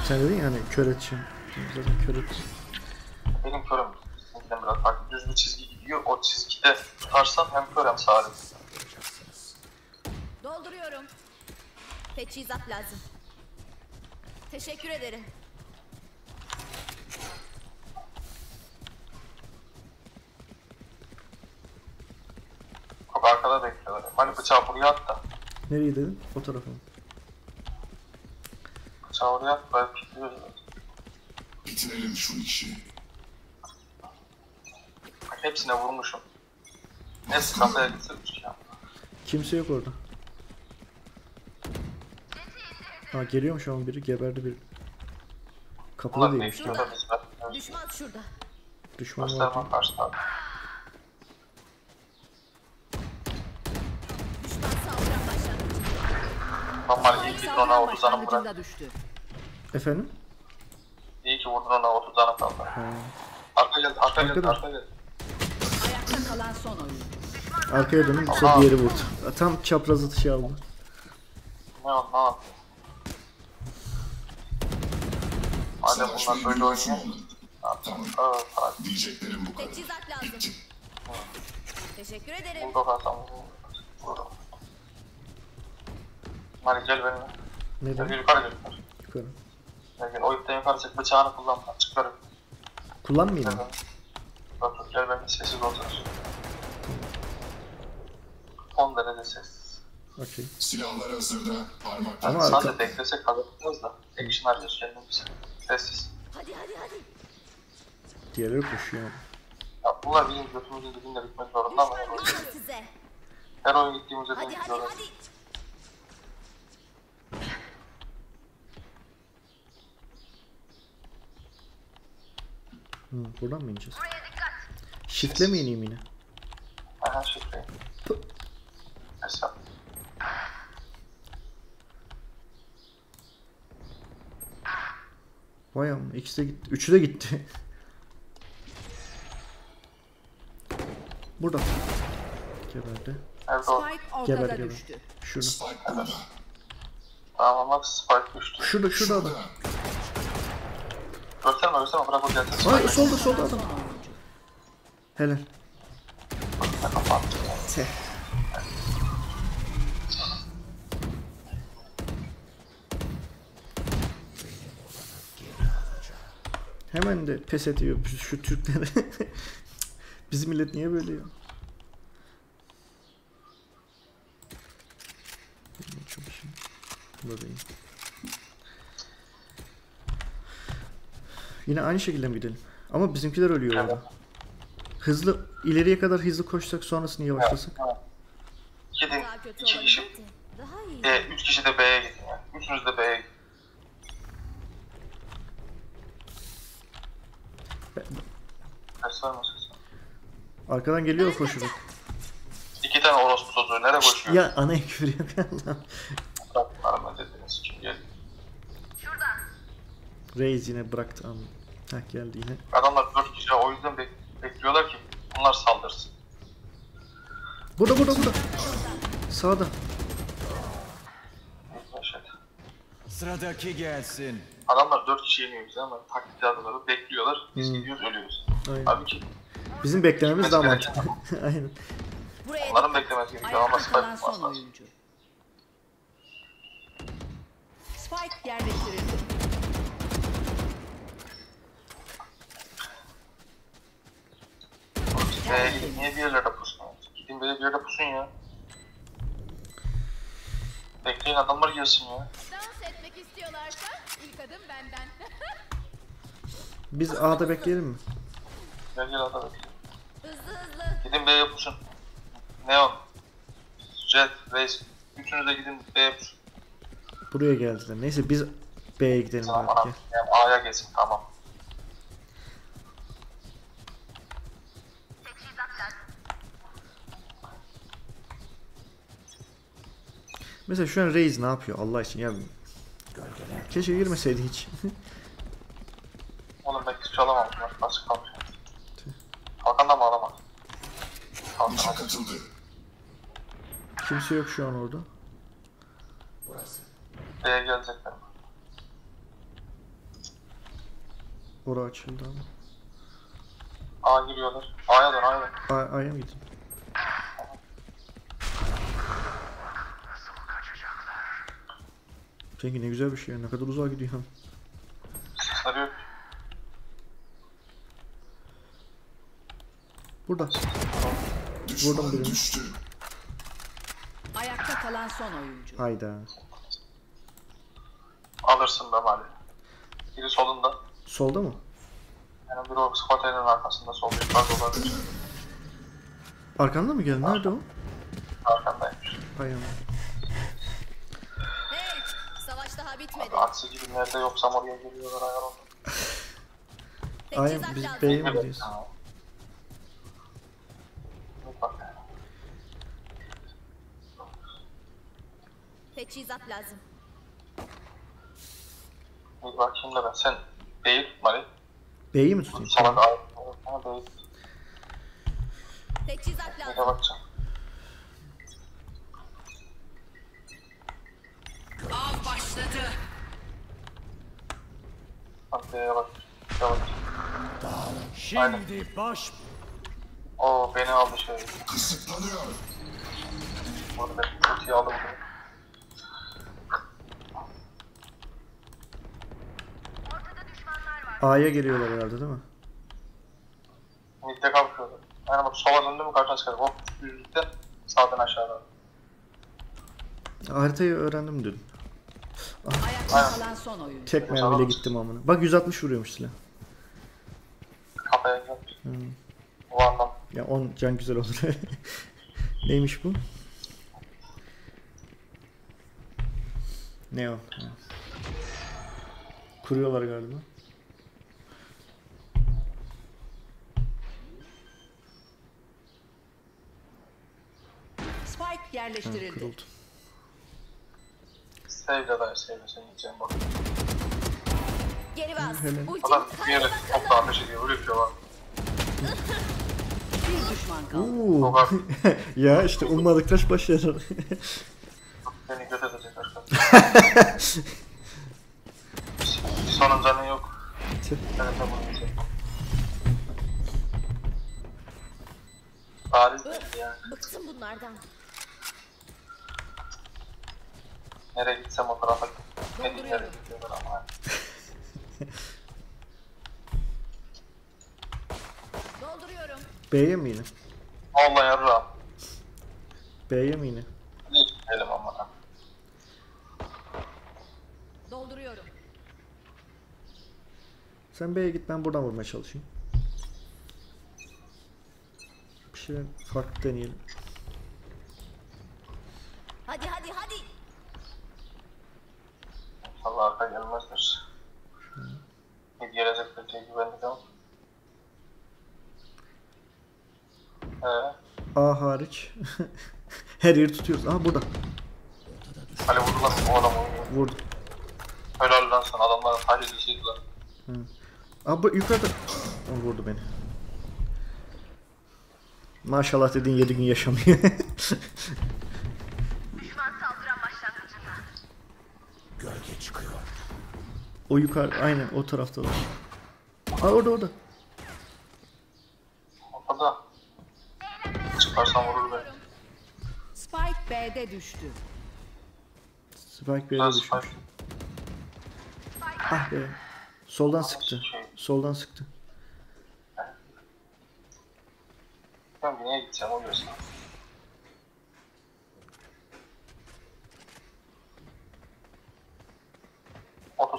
Sen dedin yani kör edeceğim. Zaten kör edeceğim. Benim körüm. Seninkinden biraz farklı. Düz bir çizgi gidiyor. O çizgide tutarsan hem kör hem sağır. Dolduruyorum. Teçhizat lazım. Teşekkür ederim. Abi arkada bekliyorlar. Hani bıçağı buraya at da. Nereye dedin? O tarafa mı? Çağrı yap, ben bitiriyorum. Bitirelim şu işi. Hepsine vurmuşum. Hepsi kafaya getirmiş ya. Kimse yok orada. Ha geliyormuş ama biri geberdi biri. Kapıda değilmiş. Düşman şurada. Düşman var. Karşıda. Normal iyi ki ona 30 anı bıraktı. Efendim? İyi ki vurdun ona 30 anı kaldı. Arka geldi. Ayakta kalan son oyuncu. Arkaya dönün yoksa diğeri vurdu. Tam çapraz atışı aldı. Ne yaptı? Madem bunlar böyle oynuyor. Diyeceklerim bu kadar. Teçhizat lazım. Teşekkür ederim. Vurdum. Hani gel benimle. Neden? Yukarı. Gel o ipten yukarı çık, bıçağını kullanma. Çık yukarı. Kullanmayayım mı? Bak gel benimle, sessiz olacağız. 10 derece sessiz. Okey. Silahlar hazırda, parmaklar. Ama sadece beklesek kazanırız da. Action harcıyoruz kendimize. Sessiz. Hadi. Diğerleri koşuyor. Ya bunlar bizim götümüzün dibinde bitmek zorunda ama. Her oyun gittiğimizde dönüp gidiyorlar. Buradan mı ineceğiz? Shift'le mi ineyim yine? Aha shift'le. Mesela. Vay amma ikisi de gitti. Üçü de gitti. Burada. Geberdi. Geber. Şurada. Tamam bak Spike düştü. Şurada adam. Gösterme bırak o gelsin. Ay solda adam. Helal. Teh. Hemen de pes ediyor şu Türkleri. Bizim millet niye böyle ya? Buradayım. Yine aynı şekilde mi gidelim? Ama bizimkiler ölüyor orada. Hızlı, ileriye kadar hızlı koşsak sonrasını yavaşlasak. Gidin, 2 kişi. 3 kişi de B'ye gidin yani. Üçünüz de B'ye gidin. Arkadan geliyor o koşu. 2 tane orospu çocuğu nereye koşuyor? Ya anaya küfür yapıyorlar. Arama dediniz ki gel. Reis yine bıraktı ama. Heh geldi yine. Adamlar 4 kişi o yüzden bekliyorlar ki bunlar saldırsın. Burada. Sağda. Sıradaki gelsin. Adamlar 4 kişi yeniyor bize ama taktik adamları bekliyorlar. Biz gidiyoruz, ölüyoruz. Aynen. Abi ki bizim beklememiz daha mantıklı. Aynen. Onların beklemesi gerekiyor ama Spike tutmaz lazım. Spike yerleştirildi. Niye bir yerlere pusun? Gidin böyle bir yere pusun ya. Bekleyin adamlar gelsin ya. Dans etmek istiyorlarsa ilk adım benden. Biz A'da bekleyelim mi? Gel A'da bekleyelim. Hızlı. Gidin B'ye pusun. Neon, Jet, Reis. Üçünüz de gidin B'ye pusun. Buraya geldiler. Neyse biz B'ye gidelim belki. A'ya gelsin tamam. Mesela şu an Reis ne yapıyor Allah için ya? Keşke girmeseydi hiç. Oğlum belki çalamam. Nasıl kalmış? Kalkan da mı alamaz? Kimse yok şu an orada. B'ye gelecekler. Orada açıldı ama. A'ya giriyorlar. A'ya dön, A'ya dön. A'ya mı gidin? Sanki ne güzel bir şey ya, ne kadar uzağa gidiyor. Sarıyor. Burada. Buradan birini. Ayakta kalan son oyuncu. Hayda. Alırsın be bari. Biri solunda. Solda mı? Yani biri o squatter'ın arkasında solda. Arkanda mı geldi? Nerede o? Arkandaymış. Ayağım. Abi aksi gibi nerede yoksam oraya geliyorlar ayar oldu. Aynen biz B'ye mi gidiyoruz? Teçhizat lazım. Bir bak şimdi ben sen B'yi tutma Ali. B'yi mi tutayım? Sana da ayıp ama B'yi tut. Teçhizat lazım. B'ye bakacağım. Av başladı. Hadi bak. Tamam. Şimdi baş. O beni aldı şöyle. Kısıtlanıyor. Orada kötü aldım. Ortada düşmanlar var. A'ya geliyorlar herhalde değil mi? Mid'de kalkıyorlar. Yani bak sola döndü mü karşına çıkar. Hop yüzlükte sağdan aşağıdan. Haritayı öğrendim dedim. Tek mermiyle gittim amına. Bak 160 vuruyormuş silah. Kafaya gitmiş. Valla. Ya 10 can güzel olur. Neymiş bu? Neon. Kuruyorlar galiba. Spike yerleştirildi. Kuruldu. Sevda da sevmesin diyeceğim bak. Geri bas. Adam bir yere toplanmış ediyor, vuruyor lan. Bir düşman kaldı. Ya işte ummadık taş başladı. Beni göt edecek arkadaşlar. Sonun canı yok. Ben de vurmayacağım. Bariz ya. Bıktım bunlardan. Nereye gitsem o tarafa gittim. Nereye gidiyorlar ama. Dolduruyorum. B'ye mi yine? Allah yarrağım. B'ye mi yine? Ne gidelim ama. Dolduruyorum. Sen B'ye git, ben buradan vurmaya çalışayım. Bir şey farklı deneyelim. Hadi. Allah arka gelmezdir. Bir gelecek bir şey güvenlik ama. A hariç. Her yeri tutuyoruz. Aha burada. Ali vurdu lan o adamı. Vurdu. Helal lan sana, adamların sadece dişiydi lan. Abi yukarıda. O vurdu beni. Maşallah dediğin 7 gün yaşamıyor. Gölge çıkıyor. O yukarı, aynen o taraftalar. Aa orada orada. Orada. Çıkarsan vurur beni. Spike B'de düştü. Spike B'de düştü. Ah be. Soldan sıktı. Soldan sıktı. Ben niye gideceğim oluyorsun?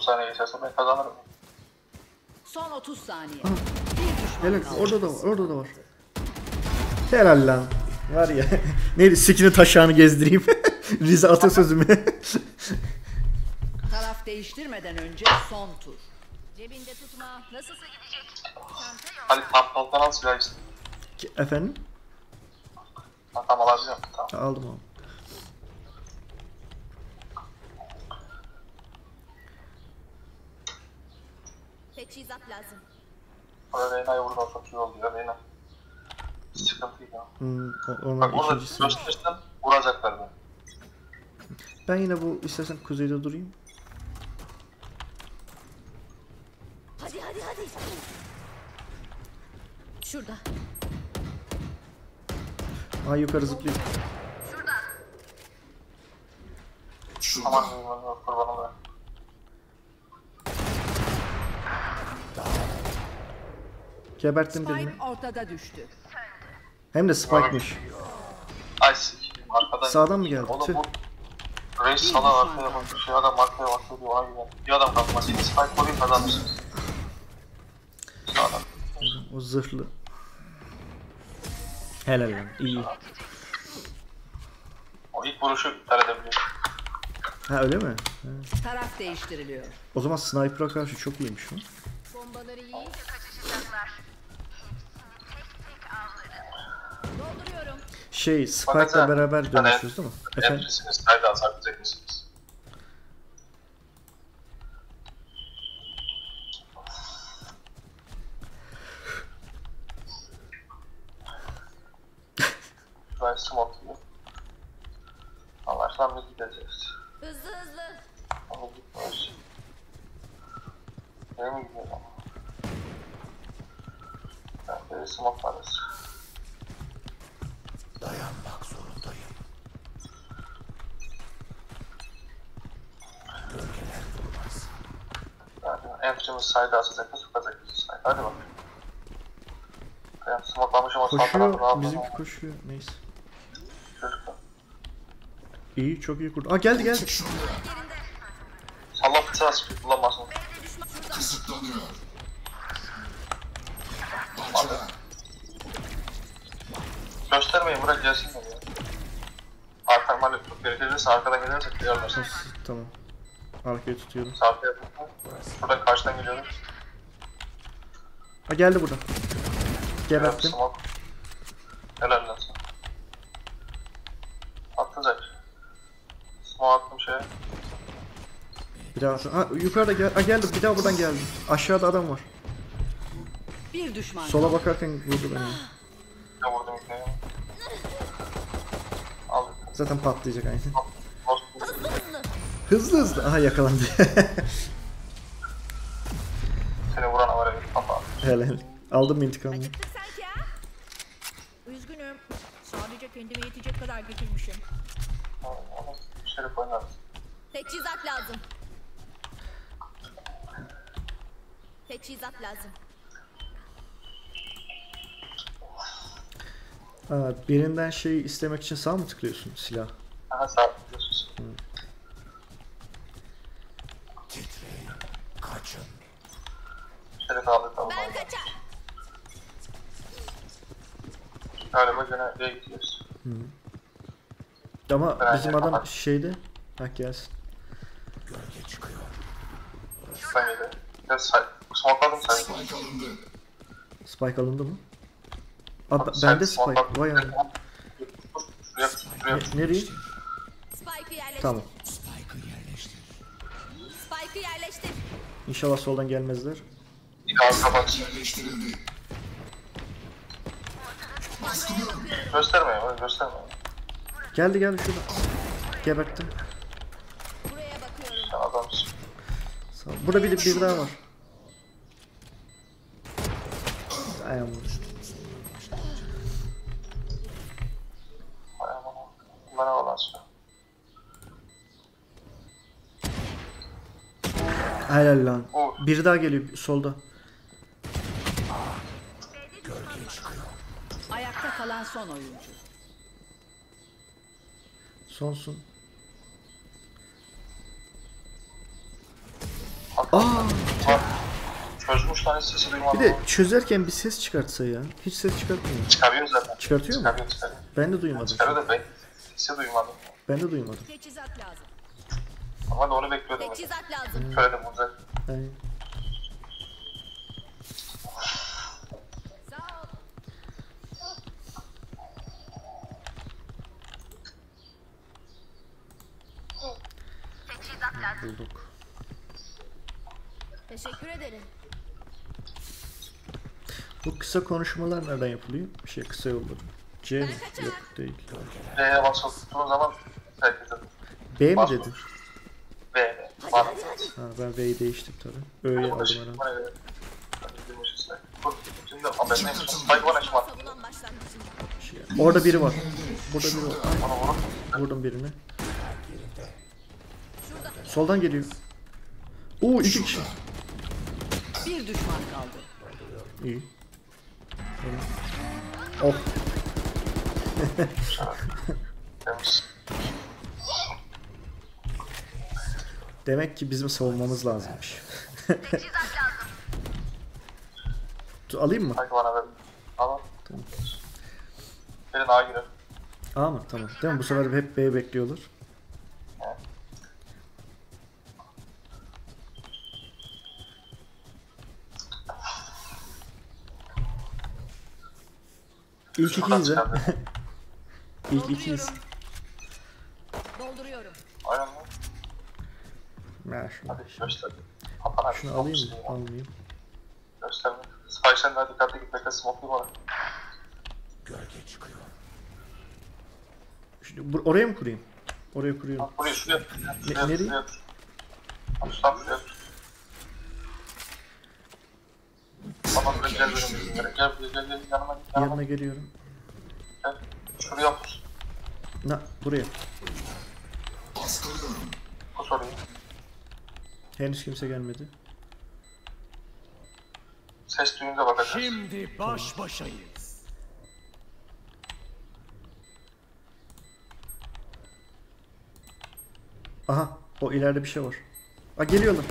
Saniye geçerse ben kazanırım. Son 30 saniye. Helal, orada da var, orada da var. Helal lan. Var ya. Neydi? Sikini taşağını gezdireyim. Rize atasözümü. Taraf değiştirmeden önce son tur. Cebinde tutma. Nasılsa gidecek. Hadi tampaldan al silahı işte. Efendim? Tamam alacağım. Tamam. Aldım abi. Teçhizat lazım. Reyna'yı vurdan çok iyi oldu ya Reyna. Sıkıntıydı ya. Bak orada gösterirsen vuracaklar beni. Ben yine bu istersen kuzeyde durayım. Hadi hadi hadi. Şurada. Aa yukarı zıplayayım. Şurada. Şurada. Aman Allah kurbanım ben. Geberttim birini. Spike ortada düştü. Hem de Spike'miş. Ay sikiyim arkadan. Sağdan mı geldi? Oğlum bu Reis sana arkaya bakmış. Ya adam arkaya bakıyor diyor. Ay gidelim. Bir adam kalkma. Seni Spike koruyup kazanmışsın. Sağdan. O zırhlı. Helal lan. İyi. O ilk vuruşu iptal edebiliyor. Ha öyle mi? He. Taraf değiştiriliyor. O zaman sniper'a karşı çok iyiymiş lan. Bombaları yiyince kaçışacaklar. Dolduruyorum. Şey, Spike'la beraber dönüşürüz değil mi? Efendim? Bilirsiniz, kayda sarkacak mısınız? Ben smoke yiyorum. Allah'tan biz gideceğiz. Hızlı hızlı. Ama gitmiyoruz. Nereye mi gidiyoruz ama? Ben de smoke parası. Dayanmak zorundayım. Bölgeler durmaz. Yani emrimiz sayda asacak mı sıkacak bizi sayda. Hadi bakalım. Ben smoklamış ama koşuyor, bizimki koşuyor. Neyse. Çocuklar. İyi, çok iyi kurdu. Aa geldi geldi. Salla fıçağı sıkıyor, bulamazsın. Kısıtlanıyor. Hadi. Göstermeyin, bırak gelsin beni ya. Arkadan mali tutup verirse, arkadan gelirsek duyarlar. Tamam. Arkayı tutuyorum. Safya tuttum. Şuradan karşıdan geliyorum. Ha geldi buradan. Geberttim. Helal lan. Atlayacak. Smoke attım şeye. Bir daha ha, yukarıda gel. Ha geldi, bir daha buradan geldi. Aşağıda adam var. Bir düşman. Sola bakarken vurdu beni. Ya vurdum ikneyi. Aldım. Zaten patlayacak aynı. Hızlı hızlı. Aha yakalandı. Seni vurana var evet papa. Helal. Aldım intikamını. Üzgünüm. Sadece kendime yetecek kadar getirmişim. Ama bir şeyle oynarız. Teçhizat lazım. Teçhizat lazım. Aa, birinden şey istemek için sağ mı tıklıyorsun silah? Aha sağ tıklıyorsun. Titreyin, kaçın. Şerif abi tamam. Ben kaçar. Galiba genelde gidiyoruz. Ama ben bizim adam kapat. Şeydi. Bak gelsin. Gölge çıkıyor. Sayıda. Ya smokladım sayıda. Spike alındı. Spike alındı mı? Abi bende Spike, vay anam. Nereye? Tamam. Spike'ı yerleştir. İnşallah soldan gelmezler. Yerleştirildi. Göstermeyin onu, göstermeyin. Geldi geldi şurada. Geberttim. Sen adamsın. Sağ ol. Burada bir daha var. Ayağım vuruştu. Bana balansıyor. Helal lan. Bir daha geliyor solda. Ayakta kalan son oyuncu. Sonsun. Çözmüş lan, hiç sesi duymadım. Bir de çözerken bir ses çıkartsa ya. Hiç ses çıkartmıyor. Çıkarıyor zaten. Çıkartıyor mu? Çıkarıyor. Ben de duymadım. Çıkarıyor da ben sesi duymadım. Ben de duymadım. Teçhizat lazım. Ama da onu bekliyordum. Teçhizat lazım. Söyledim burada. Evet. Bulduk. Teşekkür ederim. Bu kısa konuşmalar nereden yapılıyor? Bir şey kısa yolda. C yok değil. B'ye basıldığı zaman B mi dedin? B. Ben B'yi değiştim tabii. Öyle aldım herhalde. Orada biri var. Burada biri var. Vurdum birini. Soldan geliyor. Oo, iki kişi. Bir düşman kaldı. İyi. Oh. Demek ki bizim savunmamız lazımmış. Alayım mı? Tamam. Benim A girer. A mı? Tamam. Değil mi? Bu sefer hep B'ye bekliyorlar. İlk ikiyiz ha. İlk ikiyiz. Dolduruyorum. Aynen lan. Şunu alayım mı? Almayayım. Gösterme. Spike sen daha dikkatli git. Bekle, smoke'lu var. Gölge çıkıyor. Şimdi oraya mı kurayım? Oraya kuruyorum. Buraya şuraya. Nereye? Aslan buraya. Tamam, gel gel yanıma. Yanına geliyorum. Gel. Şuraya pus. Na buraya. Pus oraya. Henüz kimse gelmedi. Ses duyunca bakacağız. Şimdi baş başayız. Aha, o ileride bir şey var. Aa, geliyorlar.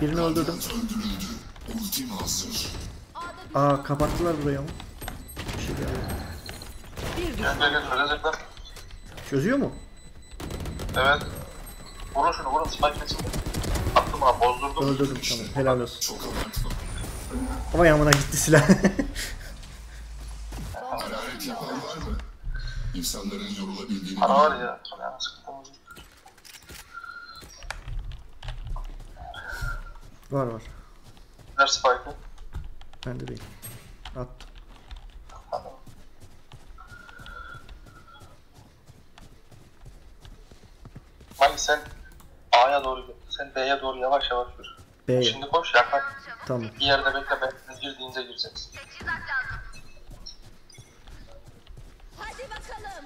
Birini öldürdüm. Aa, kapattılar burayı ama. Bir şey geldi. Çözüyor mu? Evet. Vurun şunu, vurun. Spike'ı attım ha, bozdurdum. Öldürdüm, tamam. Helal olsun. Ama yamına gitti silah. İnsanların yorulabildiğini. Para var ya. Var var. Ver Spike'ı. Ben de değil. At. Tamam. Mike sen A'ya doğru git. Sen B'ye doğru yavaş yavaş yürü. B'ye. Şimdi koş, yaklaş. Tamam. Bir yerde bekle, ben girdiğinize gireceksin. Hadi bakalım.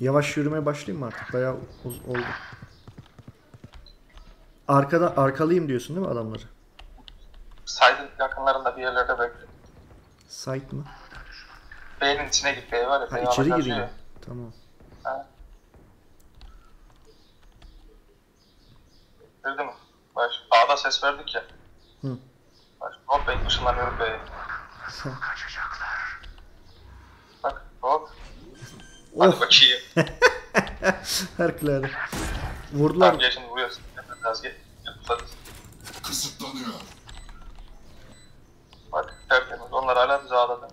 Yavaş yürümeye başlayayım mı artık? Bayağı oldu. Arkada, arkalıyım diyorsun değil mi adamları? Side'ın yakınlarında bir yerlerde bekle. Side mı? B'nin içine git, B var ya. Ha, içeri gireyim. Tamam. Ha. Girdi mi? Baş. A'da ses verdik ya. Hı. Baş. Hop, ben ışınlanıyorum B'ye. Kaçacaklar. Bak, hop. Oh. Hadi bakayım. Harikulade. Vurdular. Tamam, geçin vuruyorsun. Nazgül, yapıladık. Kısıtlanıyor. Bak, tertemiz. Onlar hala bizi ağladı.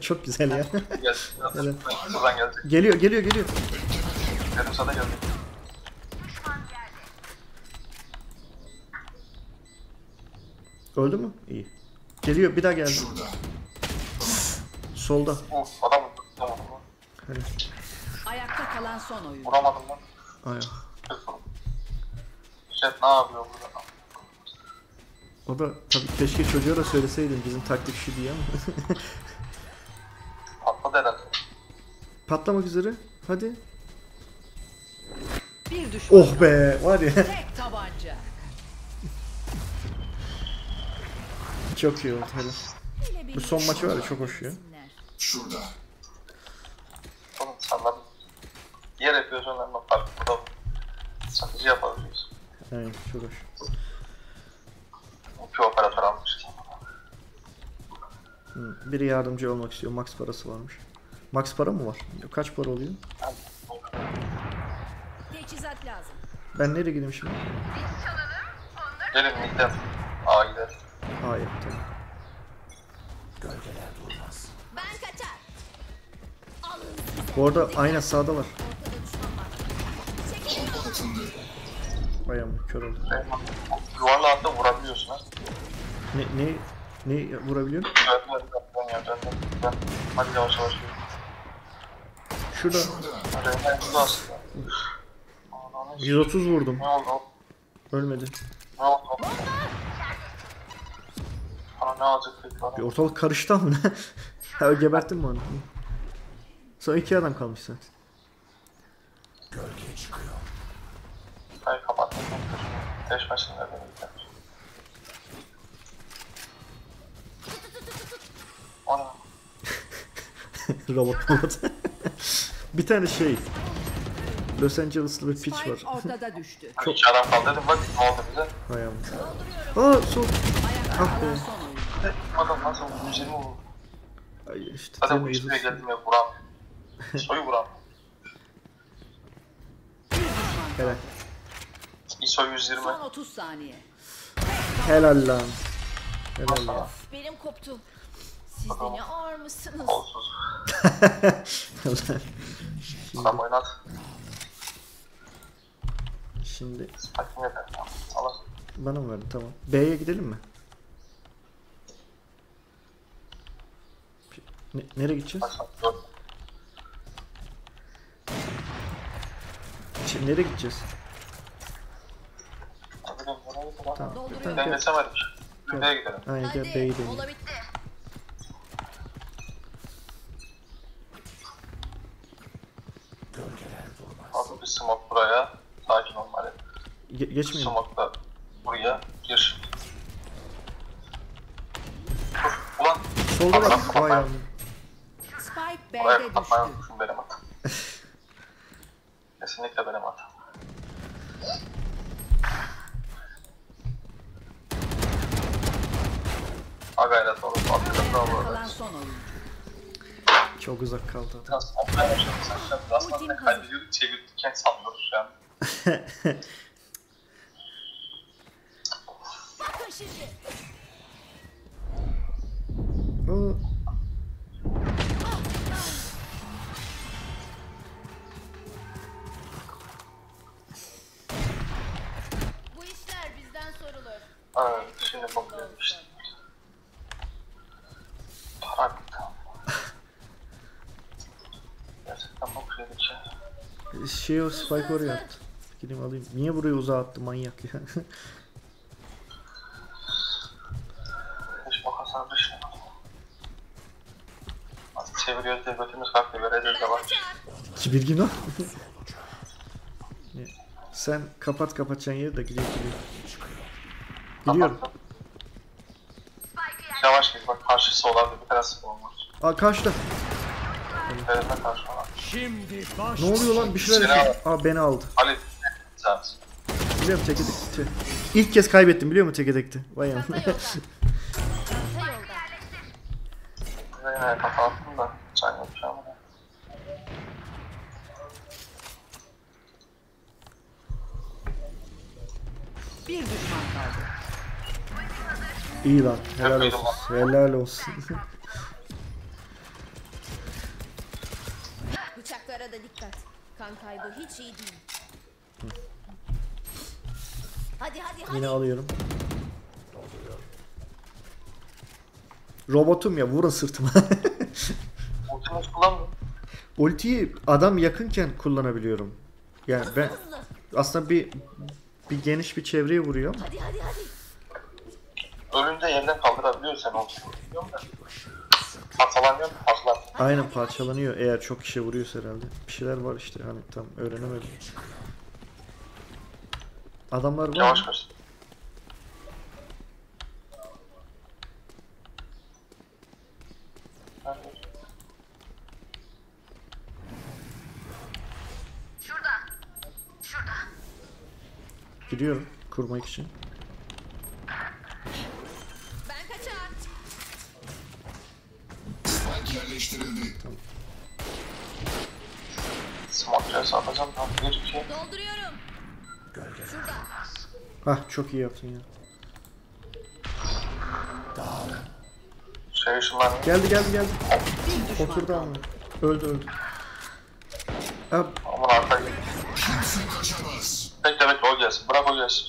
Çok güzel ya. Gel, evet. Buradan gelecek. Geliyor. Benim sana geldim. Öldü mü? İyi. Geliyor, bir daha geldi. Şurada. Solda. Adam tamam. Evet. Ayakta kalan son oyun. Vuramadım lan. Ayak. Chat ne yapıyor burada? O da tabii keşke çocuğa da söyleseydin bizim taktik şu diye ama. Patladı herhalde. Patlamak üzere. Hadi. Bir düşman. Oh be, var ya. Tek tabanca. Çok iyi oldu hele. Bu son maçı var ya, çok hoş ya. Şurada. Oğlum sanlar yer yapıyoruz onlarla farklı. Burada satıcı yapabiliyoruz. Aynen, çok hoş. Şu operatör almıştı. Biri yardımcı olmak istiyor. Max parası varmış. Max para mı var? Kaç para oluyor? Teçhizat lazım. Ben nereye gideyim şimdi? Biz çalalım. Onlar... Gelin midden. A'ya gider. A'ya gider. Gölgeler durmaz. Ben kaçar. Bu arada aynen sağda var. Bayağı kör oldu. Duvarla atla vurabiliyorsun ha. Ne vurabiliyorum? Ben hadi yavaş yavaş. Şurada. Şurada. 130 vurdum. Ne oldu? Ölmedi. Ne oldu? Bana ne alacaktı? Bir ortalık karıştı ama ne? Ha, geberttin mi onu? Sonra 2 adam kalmış zaten. Gölge çıkıyor. Hayır, kapattım. 5 maçın da benim. Ana. Robot robot. Bir tane şey. Los Angeles'lı bir pitch var. Ortada düştü. Çok adam kaldı dedim, bak ne oldu bize. Hay Allah. Aa, sol. Ah be. Adam nasıl güzel oldu. Ay işte. Adam üstüne geldim ya, vuram. Soyu vuram. Evet. İso 120. Son 30 saniye. Helal lan. Helal lan. Benim koptu. Siz de ne ağır mısınız? Olsun. Adam oynat. Şimdi. Bana mı verdin? Tamam. B'ye gidelim mi? Nereye gideceğiz? Şimdi nereye gideceğiz? Tamam. Ben geçem varmış. B'ye gidelim. Aynen, gel B'ye gidelim. Ola bitti. Abi bir smoke buraya. Sakin ol bari. Geçmeyin. Smoke da buraya. Gir. Ulan. Solda da. Vay abi. Spike B'de düştü. Benim hatam. Kesinlikle benim hatam. A gayret oğlum, atladım. Çok uzak kaldı adam. Biraz atmaya başladım sen. Biraz atmaya kaybediyorduk, çevirdikken sanıyoruz şu an. Bakın şimdi. Bu işler bizden sorulur. Evet, şimdi bakıyorum işte. Şey o Spike oraya attı. Gideyim alayım. Niye buraya uzağa attı manyak ya? Hiç baka sardı şimdi. Artık çeviriyoruz diye götümüz kalktı. Vereceğiz de bak. Kibirgin o. Sen kapatacağın yeri de gidiyor. Biliyorum. Yavaş git bak, karşısı olardı. Bir tarafı olmaz. Aa, karşıda. Şimdi ne oluyor lan, bir şeyler yapıyor. Aa, beni aldı. Ali. Biliyor musun tekedekti? İlk kez kaybettim, biliyor musun tekedekti? Vay anam. Reyna kafa attım da çay yapacağım ona. Bir düşman kaldı. İyi lan, helal olsun. Helal olsun. Bıçaklara da dikkat. Kan kaybı hiç iyi değil. Hadi. Yine alıyorum. Robotum ya, vurun sırtıma. Ultimi kullanmıyorum. Ultiyi adam yakınken kullanabiliyorum. Yani ben aslında bir geniş bir çevreye vuruyor. Ölümde yerden kaldırabiliyorsan olsun. Parçalanıyor mu? Parçalanıyor. Aynen parçalanıyor eğer çok kişi vuruyorsa herhalde. Bir şeyler var işte hani tam öğrenemedim. Adamlar var. Yavaş kaç. Şurada. Şurada. Gidiyorum kurmak için. Tamam. Smoker'ı atacağım tam bir şey. Dolduruyorum. Hah çok iyi yaptın ya. Şey şunlar. Geldi geldi geldi. Oturdu ama. Öldü öldü. Ab. Aman arka gel. Bekle bekle o gelsin. Bırak o gelsin.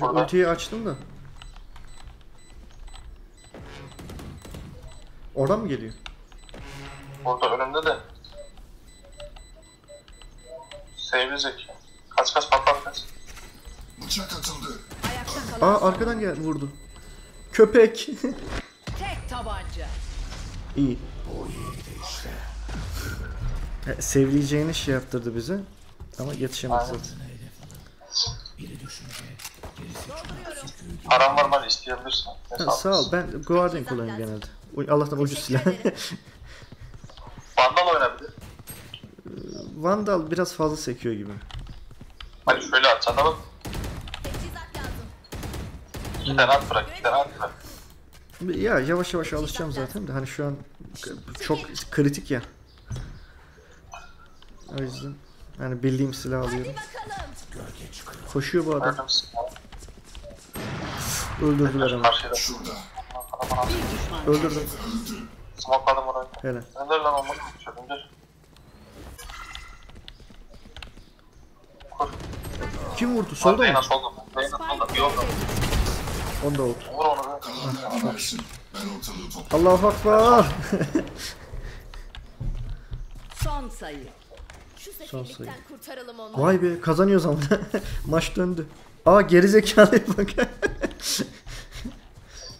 Ultiyi açtım da. Oradan mı geliyor? Orada önümde de. Sevilecek. Kaç kaç patlat kaç. Bıçak atıldı. Aa arkadan geldi vurdu. Köpek. Tek tabanca. İyi. Sevileceğini şey yaptırdı bize. Ama yetişemedi zaten. Param var bari isteyebilirsin. Sağ ol ben Guardian kullanıyorum genelde. Allah'tan ucuz silah. Vandal oynayabilir. Vandal biraz fazla sekiyor gibi. Hayır şöyle at sana bak. İki tane at bırak, iki tane at bırak. Ya yavaş yavaş alışacağım zaten de hani şu an çok kritik ya. O yüzden yani bildiğim silah alıyorum. Koşuyor bu adam. Öldürdüler ama. Öldürdüm. Smokladım orayı. Hele. Öldür lan onu. Çöpündür. Kur. Kim vurdu? Solda mı? Solda. Bir oldu. Onda oldu. Vur onu be. Allahu Akbar. Son sayı. Son sayı. Vay be kazanıyoruz ama. Maç döndü. Aa gerizekalıya bak.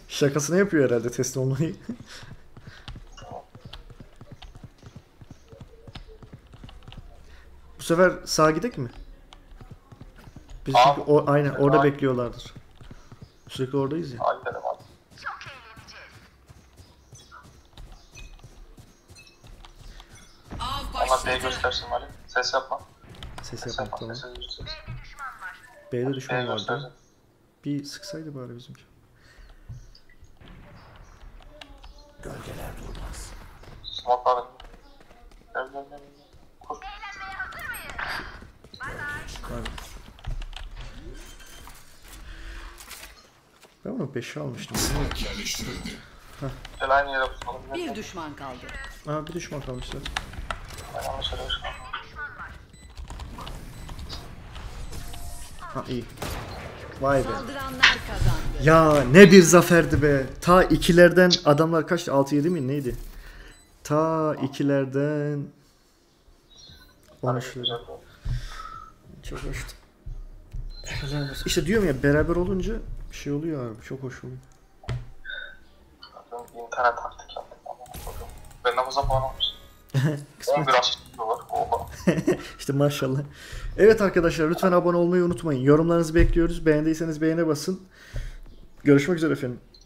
Şakasını yapıyor herhalde teslim olmayı. Bu sefer sağa gidek mi? Biz çünkü aynen orada bekliyorlardır. Sürekli oradayız ya. Aynen abi. Çok eğleneceğiz. Ama B'ye göstersin Ali. Ses yapma. Ses yapma tamam. B'de düşman vardı. Bir sıksaydı bari bizimki. Gölgeler durmaz. Smoke'ları. Gölgeler. Kurt. Eğlenmeye hazır mıyız? Bye bye. Ben onu 5'e almıştım. Gel aynı yere pusalım. Bir düşman kaldı. Aa bir düşman kalmıştı. Ha iyi. Vay be. Ya ne bir zaferdi be. Ta 2'lerden adamlar kaçtı? 6-7 mi neydi? Ta 2'lerden 13'lere. Çok hoştu. İşte diyorum ya beraber olunca bir şey oluyor abi. Çok hoş oluyor. İnternet taktik yaptık ama. Ben namaza puan almışım. 11 aşkında var. İşte maşallah. Evet arkadaşlar lütfen abone olmayı unutmayın. Yorumlarınızı bekliyoruz. Beğendiyseniz beğene basın. Görüşmek üzere efendim.